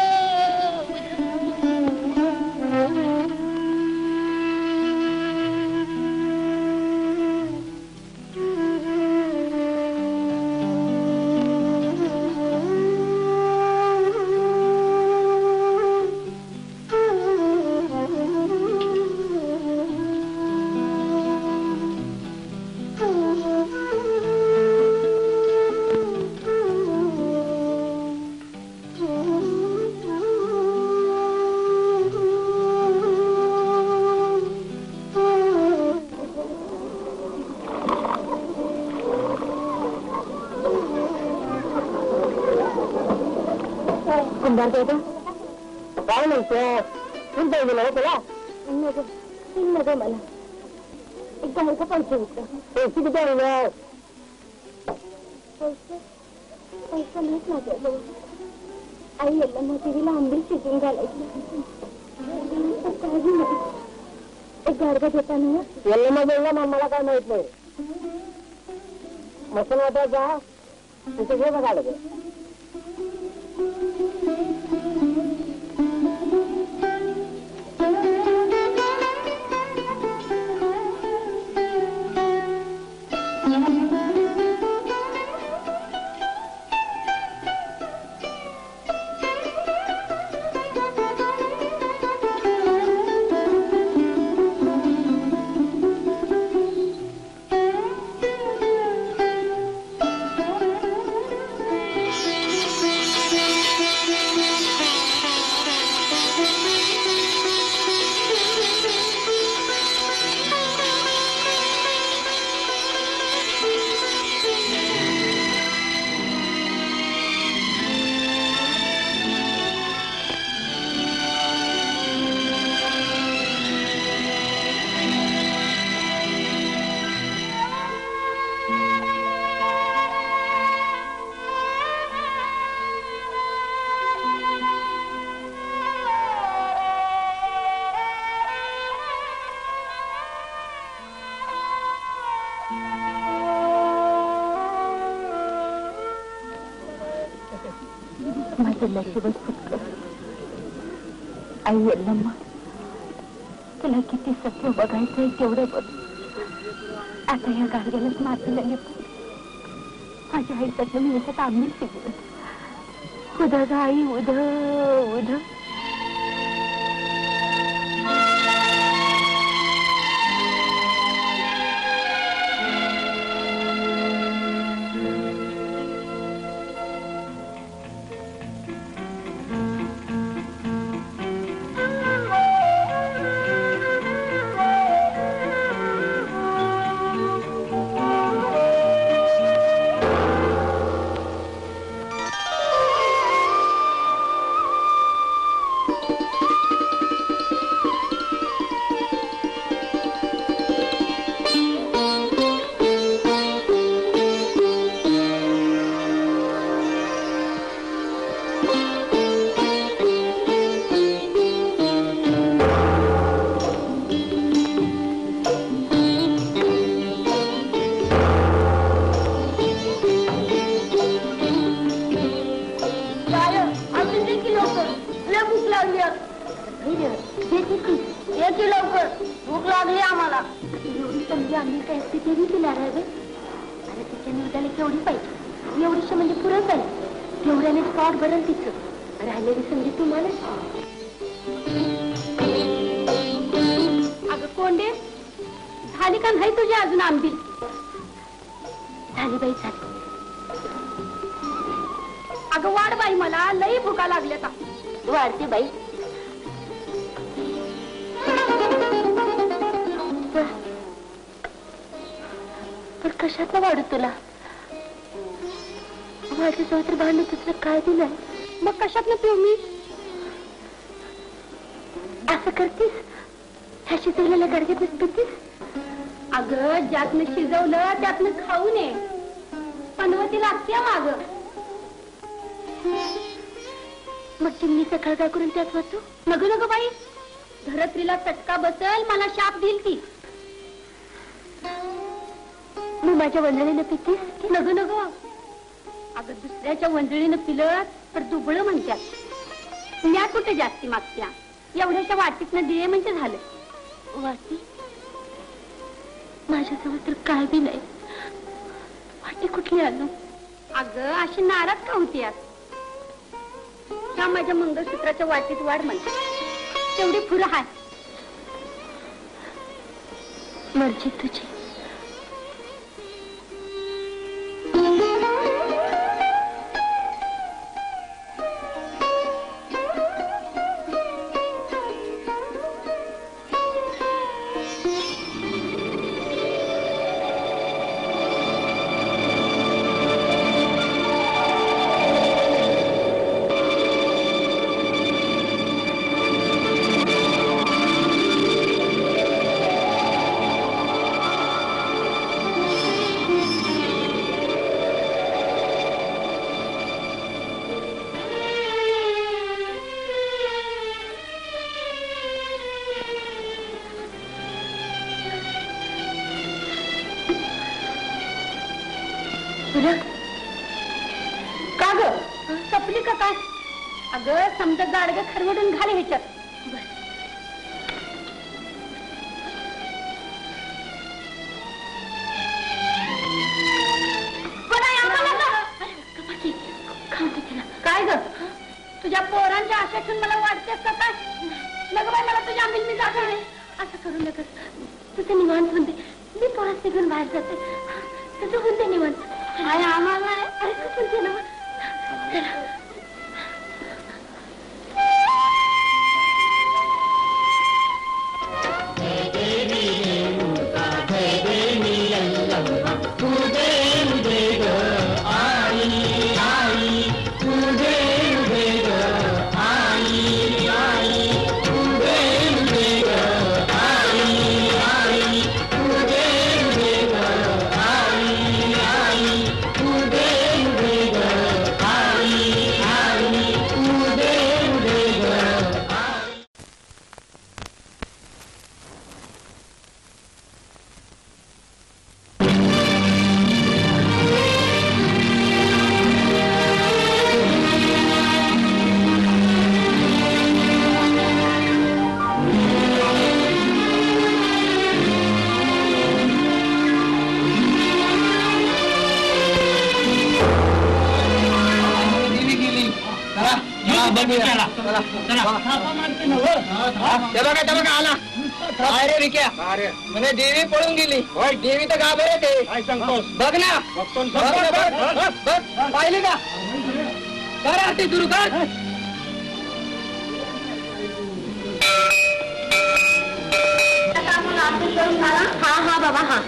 काय म्हणतो तुमच्या गेला तुला नको मला एकदम एक पैसे होतं पैसे किती आले पैसे पैसा नाहीच माझ्याजवळ आई यल्लमा तिला आंबील शिजून घालायची एक गाडगा घेताना यल्लमा बोलला मला काय माहित नाही मसाला वाटायचा तिथे घे बघा माझं नशीबच फुटलं. आई यल्लम्मा तुला किती सत्य बघायचंय तेवढं बघ. आता या गांग्यालाच मातीला लिपून माझ्या आईसाठी मी याच्यात आम्हीच शिकलो. उद ग आई उद उद. आला अरे विक्या मैंने देवी पळून गेली देवी तर घाबरत आहे बघ ना पाहिली का कर आरती सुरू कर हाँ हाँ बाबा हाँ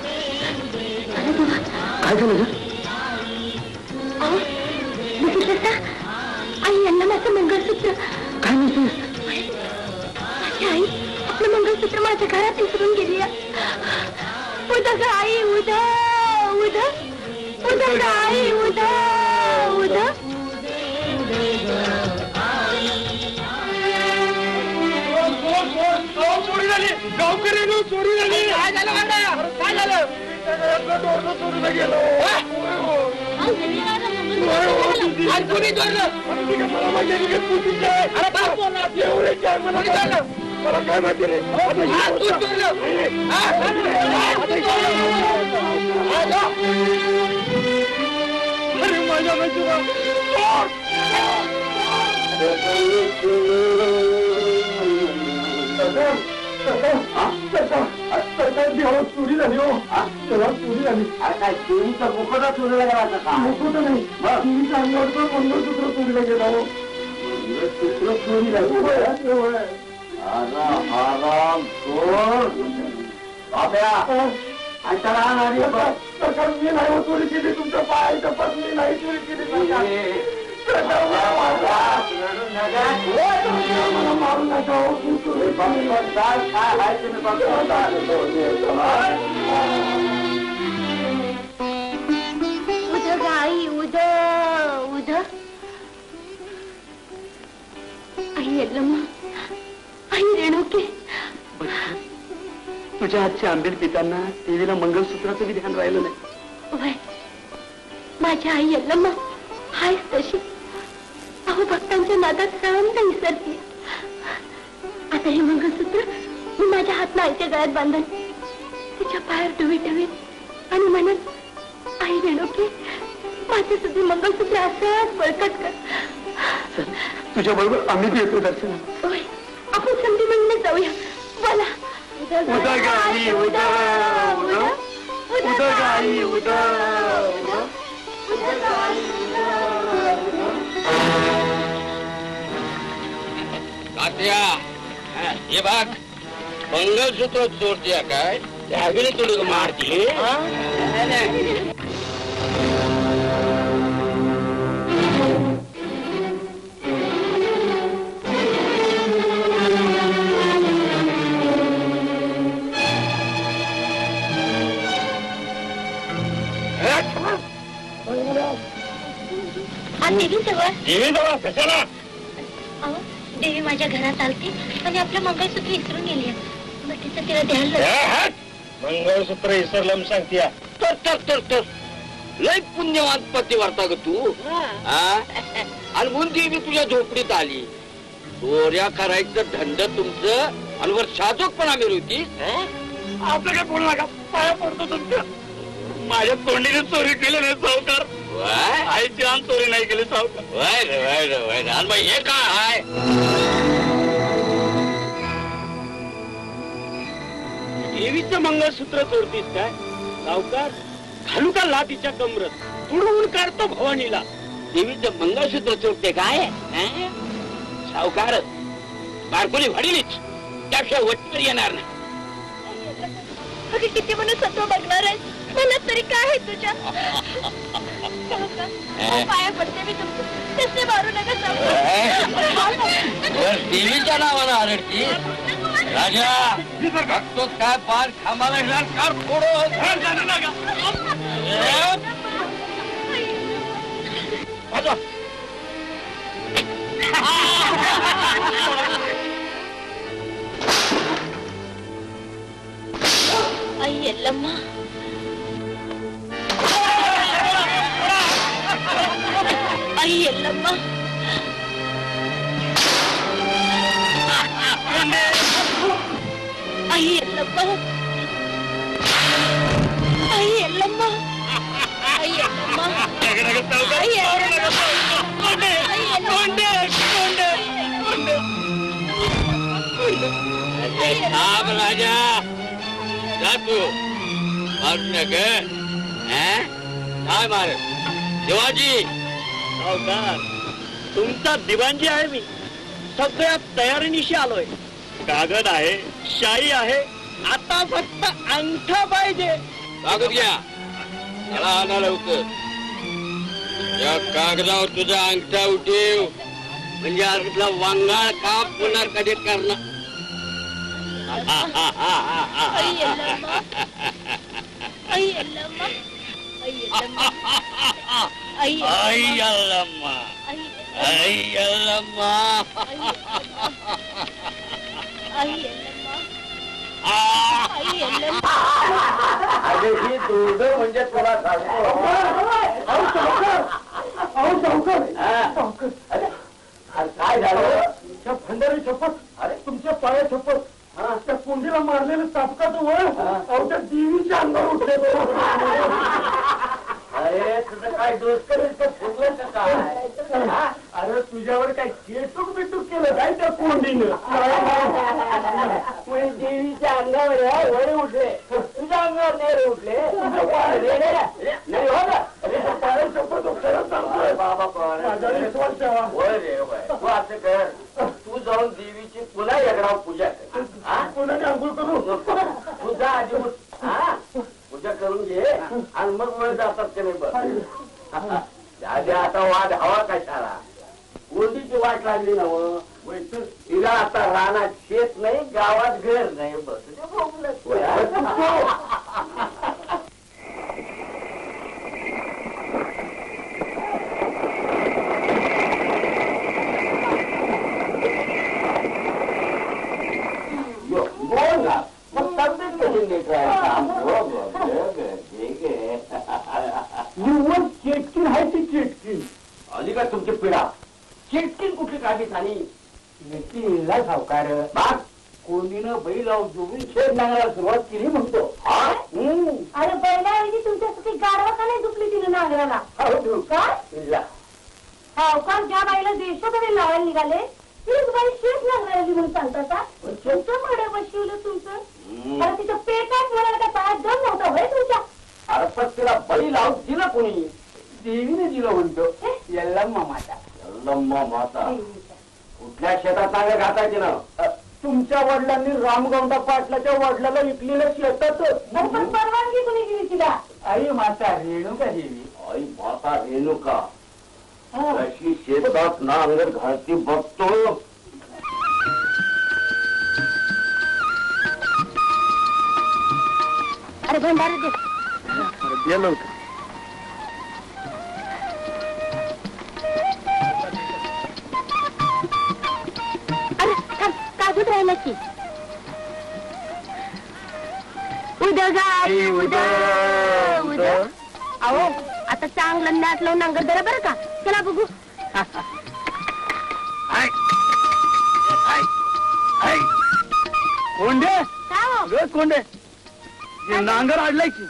आई अण्णाचं मंगळसूत्र आई आपलं मंगळसूत्र माझ्या घरात विसरून गेली उदा ग आई उदा उदा उदा ग आई उदा उदा चोरी झाली गावकऱ्यांनी चोरी झाली काय झालं बंडा काय झालं चोरीला गेलो कुणी चोरलं चोरी झाली हो त्याला चोरी झाली काय टीव्हीचा मुखवटा चोरीला गेला का मुखवटा नाही टीव्हीचा अंगावरचा मंगळसूत्र चोरीला गेला हो सूत्र चोरी झालं आरा आराम चोर बाप्या आता मी नाही चोरी केली तुमच्या पायाच्या पास मी नाही चोरी केली उधर आई उधर उधर आई यल्लमा आई रेणुके तुझ्या हातचे आंबील पिताना देवीला मंगलसूत्राचं बी ध्यान राहिलं नाही माझी आई यल्लमा हाय तशी अहो भक्तांच्या नादात सर्वांना विसरते आता हे मंगळसूत्र मी माझ्या हात आईच्या गळ्यात बांधन तिच्या पायावर डुवी ठेवीन आणि म्हणत आई रेणुके माझे तुझे मंगळसूत्र असंच बळकट कर तुझ्या बरोबर आम्ही बी येतो दर्शन आपण संधी म्हणून जाऊया बोला उदा ग आई उदा उदा ग आई उदा उदा ग आई ये बात मंगलसूत्र चोर दिया काय त्यागीने तुझे मार दिली कशाला देवी माझ्या घरात आलती आणि आपलं मंगळसूत्र विसरून गेली मग तिचं तिला ध्यान लागलं मंगळसूत्र विसरलं सांगते तर तर तर तर लय पुण्यवान पती वारता ग तू आणि म्हणून देवी तुझ्या झोपडीत आली चोऱ्या करायचं धंद तुमचं आणि वर शाजोकपणा मिरवती आपलं काय बोलू नका पाया पडतो तुमचं माझ्या तोंडीने चोरी केली नाही सावकार आई जान चोरी नाही केली सावकार हे काय आहे देवीचं मंगळसूत्र चोरतीस काय सावकार घालू का ला तिच्या कमरत तुडवून काढतो भवानीला देवीचं मंगळसूत्र चोरते काय सावकार बारकोणी वाढीलीच त्याशिवाय वटकर येणार नाही किती म्हणून सत्व बघणार आहे मला तरी काय आहे तुझ्या पाया पडते मी तुमचं मारू नका देवीच्या नावानं आरडती राजा बघतोच काय पार खांबाला येणार कार फोडो आई यल्लमा आई यल्लमा आई यल्लमा आई यल्लमा आई यल्लमा आई यल्लमा साहब राजा जातू मारने के हैं काय मारे देवाजी सावकार तुमचा दिवाणजी आहे मी सगळ्या तयारीनिशी आलोय कागद आहे शाई आहे आता फक्त अंगठा पाहिजे कागद घ्या चला आणा लवकर या कागदावर तुझा अंगठा उठेव म्हणजे आपला वांगाळ काम पुन्हा कधी करणार Ay Yellama Ay Yellama Ay Yellama Ay Yellama Ay Yellama Ay Yellama Ay Yellama अरे दूध म्हणजे तुला सांगतो अहो चौकर अहो चौकर चौकर अरे काय झालं तुमच्या फंडारी शपथ अरे तुमच्या पाया शपथ त्या कोंडीला मारलेलं तापकाचं वळ अहो त्या देवीच्या अंगावर उठले अरे तुझं काय दोष करेल तर फुटलं तर काय अरे तुझ्यावर काय चेटूक बिटूक केलं काय त्या कोंडीनं पण देवीच्या अंगावर वळे उठले तुझ्या अंगावर नेरे उठले तुझं पाय रेडे नाही हो ना अरे त्या पाया सोबत खरंच सांगतोय बाबा माझ्यावर विश्वास ठेवा होय रे बाय तू असं कर तू जाऊन देवीची पुन्हा एकदा पूजा कर कोणाने अंघोळ करू पूजा आधी पूजा करून घे आणि मग मग जातात ते नाही बघ आता वाद हवा कशाला कोणतीची वाट लागली ना तिला आता रानात शेत नाही गावात घर नाही बस चेटकीन है ती चेटकीन अली का तुमची पिढा चेटकीन कुठली काढली आणि नेतीला सावकार बाप कोणीनं बैल लावून जोडी छेड नांगराला सुरुवात केली म्हणतो अरे बैलाऐवजी तुमच्यासाठी गाढवा का नाही दुपली दिली नांगराला हो का इल्ला सावकार ज्या बाईला देशोकडे लावायला निघाले तीच बाई छेड नांगराला म्हणून सांगतात तुमच्या मडे बसवलं तुमचं अरे तिचं पेटात मला का पाय दम नव्हता होय तुमच्या अरे पण तिला बळी लावून दिलं कोणी देवीने दिलं म्हणतो यल्लम्मा माता यल्लम्मा माता कुठल्या शेतात नांगर घातायची ना तुमच्या वडिलांनी रामगौंडा पाटलाच्या वडिलाला विकलेलं शेतातच पण परवानगी कोणी दिली तिला आई माता रेणुका देवी आई माता रेणुका अशी शेतात नांगर घालती बघतो अरे भंडारे दे कागद राहिला की उद्या गाई उद्या उद्या अहो आता चांगलं नाट लावून नांगर धरा बरं का चला बघू कोंडे काय कोंडे नांगर आडलाय की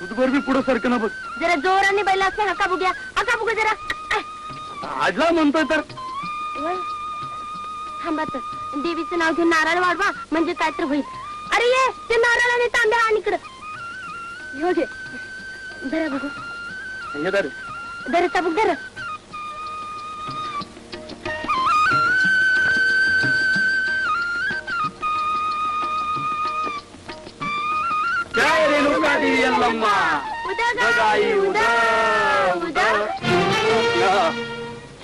तुझं मी पुढे सरकना बघ जरा जोराने बैल असते हका बुग्या हका बुग जरा आजला म्हणतोय तर थांबा तर देवीचं नाव घेऊन नारळ वाढवा म्हणजे काय तर होईल अरे ये ते नारळ आणि तांब्या आणि इकडं हो घे धरा बघू हे धर धर ताबूक धर जय रेणुका देवी यल्लम्मा जगाई उदा उदा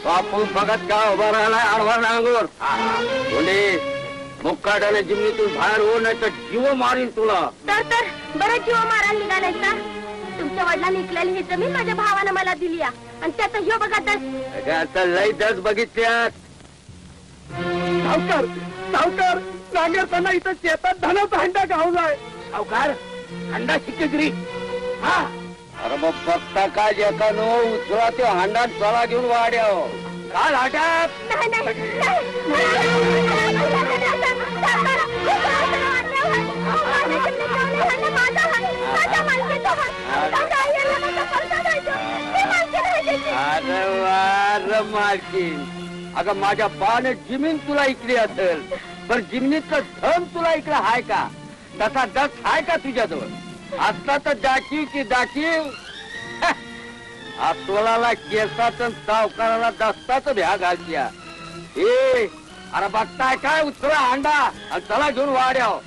बापूस भगत का उभा राहिला आडवा नांगोर बोले मुक्काड्याने जिमणीतून बाहेर हो नाही तर जीव मारीन तुला तर तर बरं जीव मारायला निघालाय का तुमच्या वडिलांनी विकलेली ही जमीन माझ्या भावानं मला दिली आणि त्यात ह्यो बघा दस आता लय दस बघितल्यात सावकार सावकार नांगरताना इथं शेतात धानाचा हंडा गावलाय सावकार हंडा शिकगिरी हा अरे मग बघता काय जेकानो उचला ते हंडा चला घेऊन वाड्याव काय लाटात अरे वार मालकीन अगं माझ्या बाने जमीन तुला इकली असेल पण जमिनीचं धन तुला इकडे हाय का, तसा दस हाय का तुझ्याजवळ? असला तर दाखी की दाखी अस्वलाला केसाचं सावकाराला दस्ताच भ्या घालत्या. ए अरे बघताय काय उचला अंडा आणि चला घेऊन वाड्याव.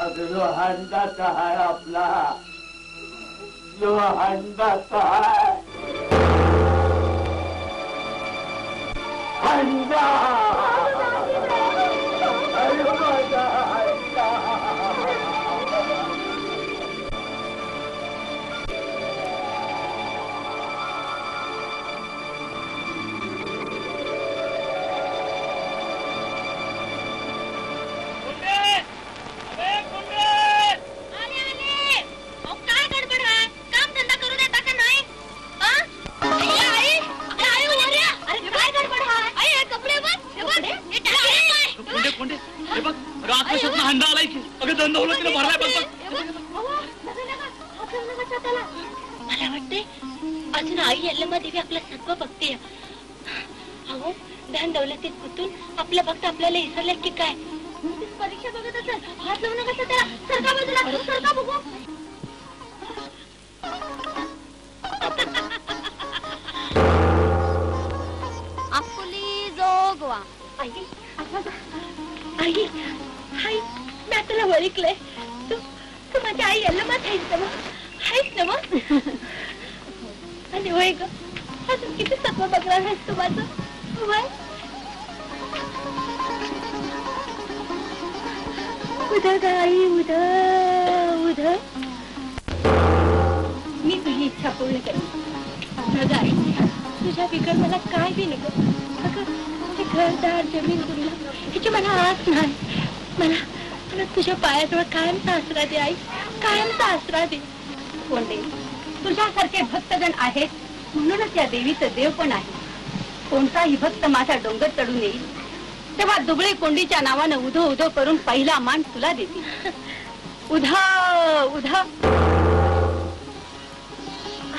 अगलो हंडा कहा है अपना, जो हंडा कहा है हंडा। अरे मजा हंडा। भक्त माझा डोंगर चढून येईल तेव्हा दुबळे कोंडीच्या नावाने उधो उधो करून पहिला मान तुला देते। उधा उधा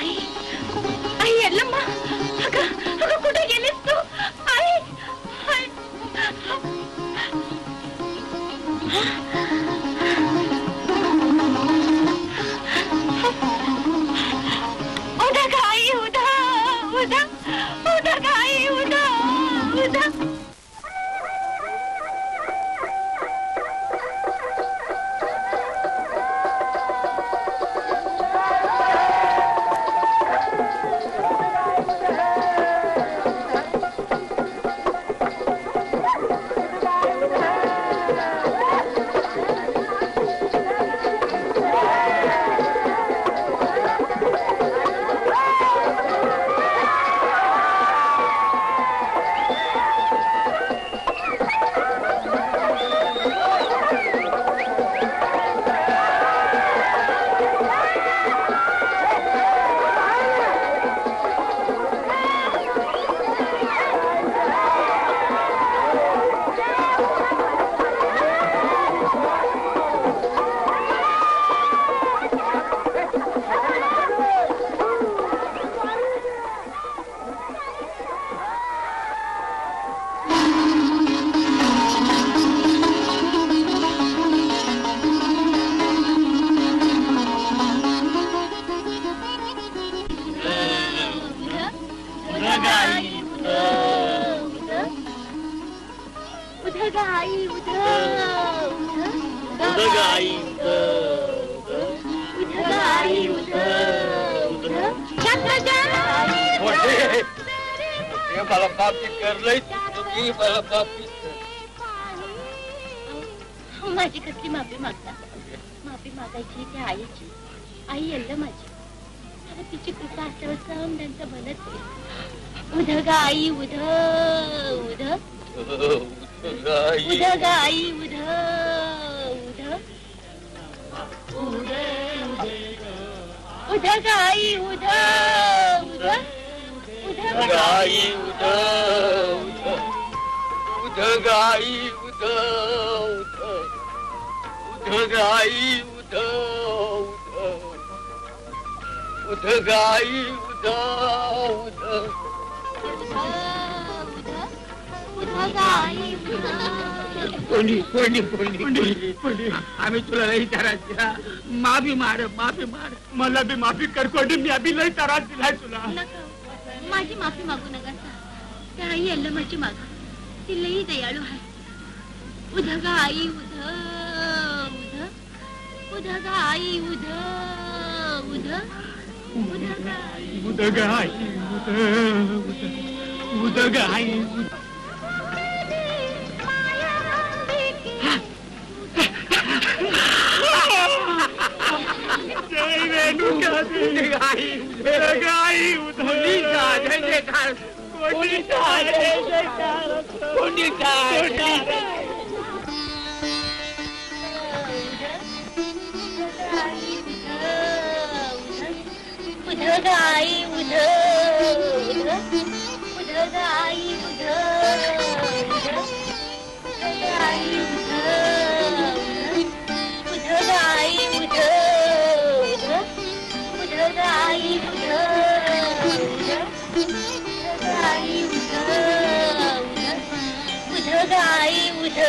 आई आई यल्लम्मा अगं अगं कुठे गेलीस तू? आई आई उधा का आई उधा उधा उधा का आई उधा उधा माफी कर कोणी मी अभी लई त्रास दिलाय तुला। माझी माफी मागू नका त्या आई यल्लमाची मागा ती लई दयाळू आहे। उधगा आई उध उध उधगाई उध उध उधगाई उधगाई उध उधगाई जय रेणुका देवी उधगाई उधली का जय कार कोनी का जय कार कोनी का उधगाई उध उधगाई उध उधगाई उध उधगाई उध उधगाई उध उधगाई उध उधगाई उध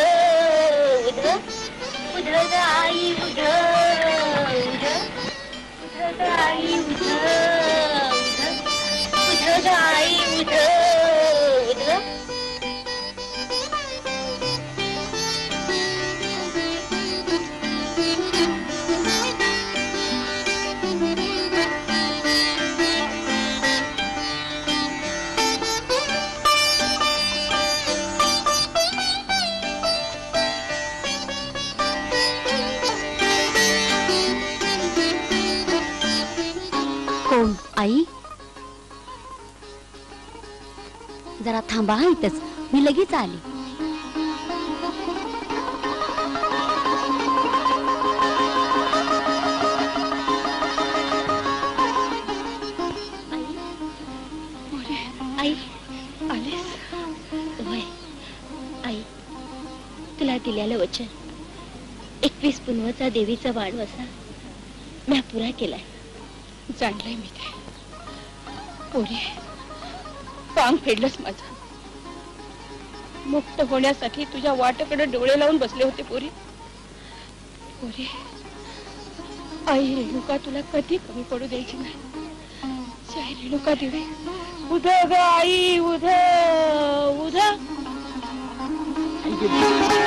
जरा थांबा इथंच, मी लगेच आले. आई आलीस होय. आई तुला दिलेलं वचन एकवीस पुनवाचा देवीचा वाढवसा मी पुरा केलाय. जाणलंय मी ते पोरी. पांग फेडलंस माझं. मुक्त होण्यासाठी तुझ्या वाटेकडे डोळे लावून बसले होते पोरी. पोरी आई रेणुका तुला कधी कमी पडू द्यायची नाही. जय रेणुका देवी उध ग आई उध उध.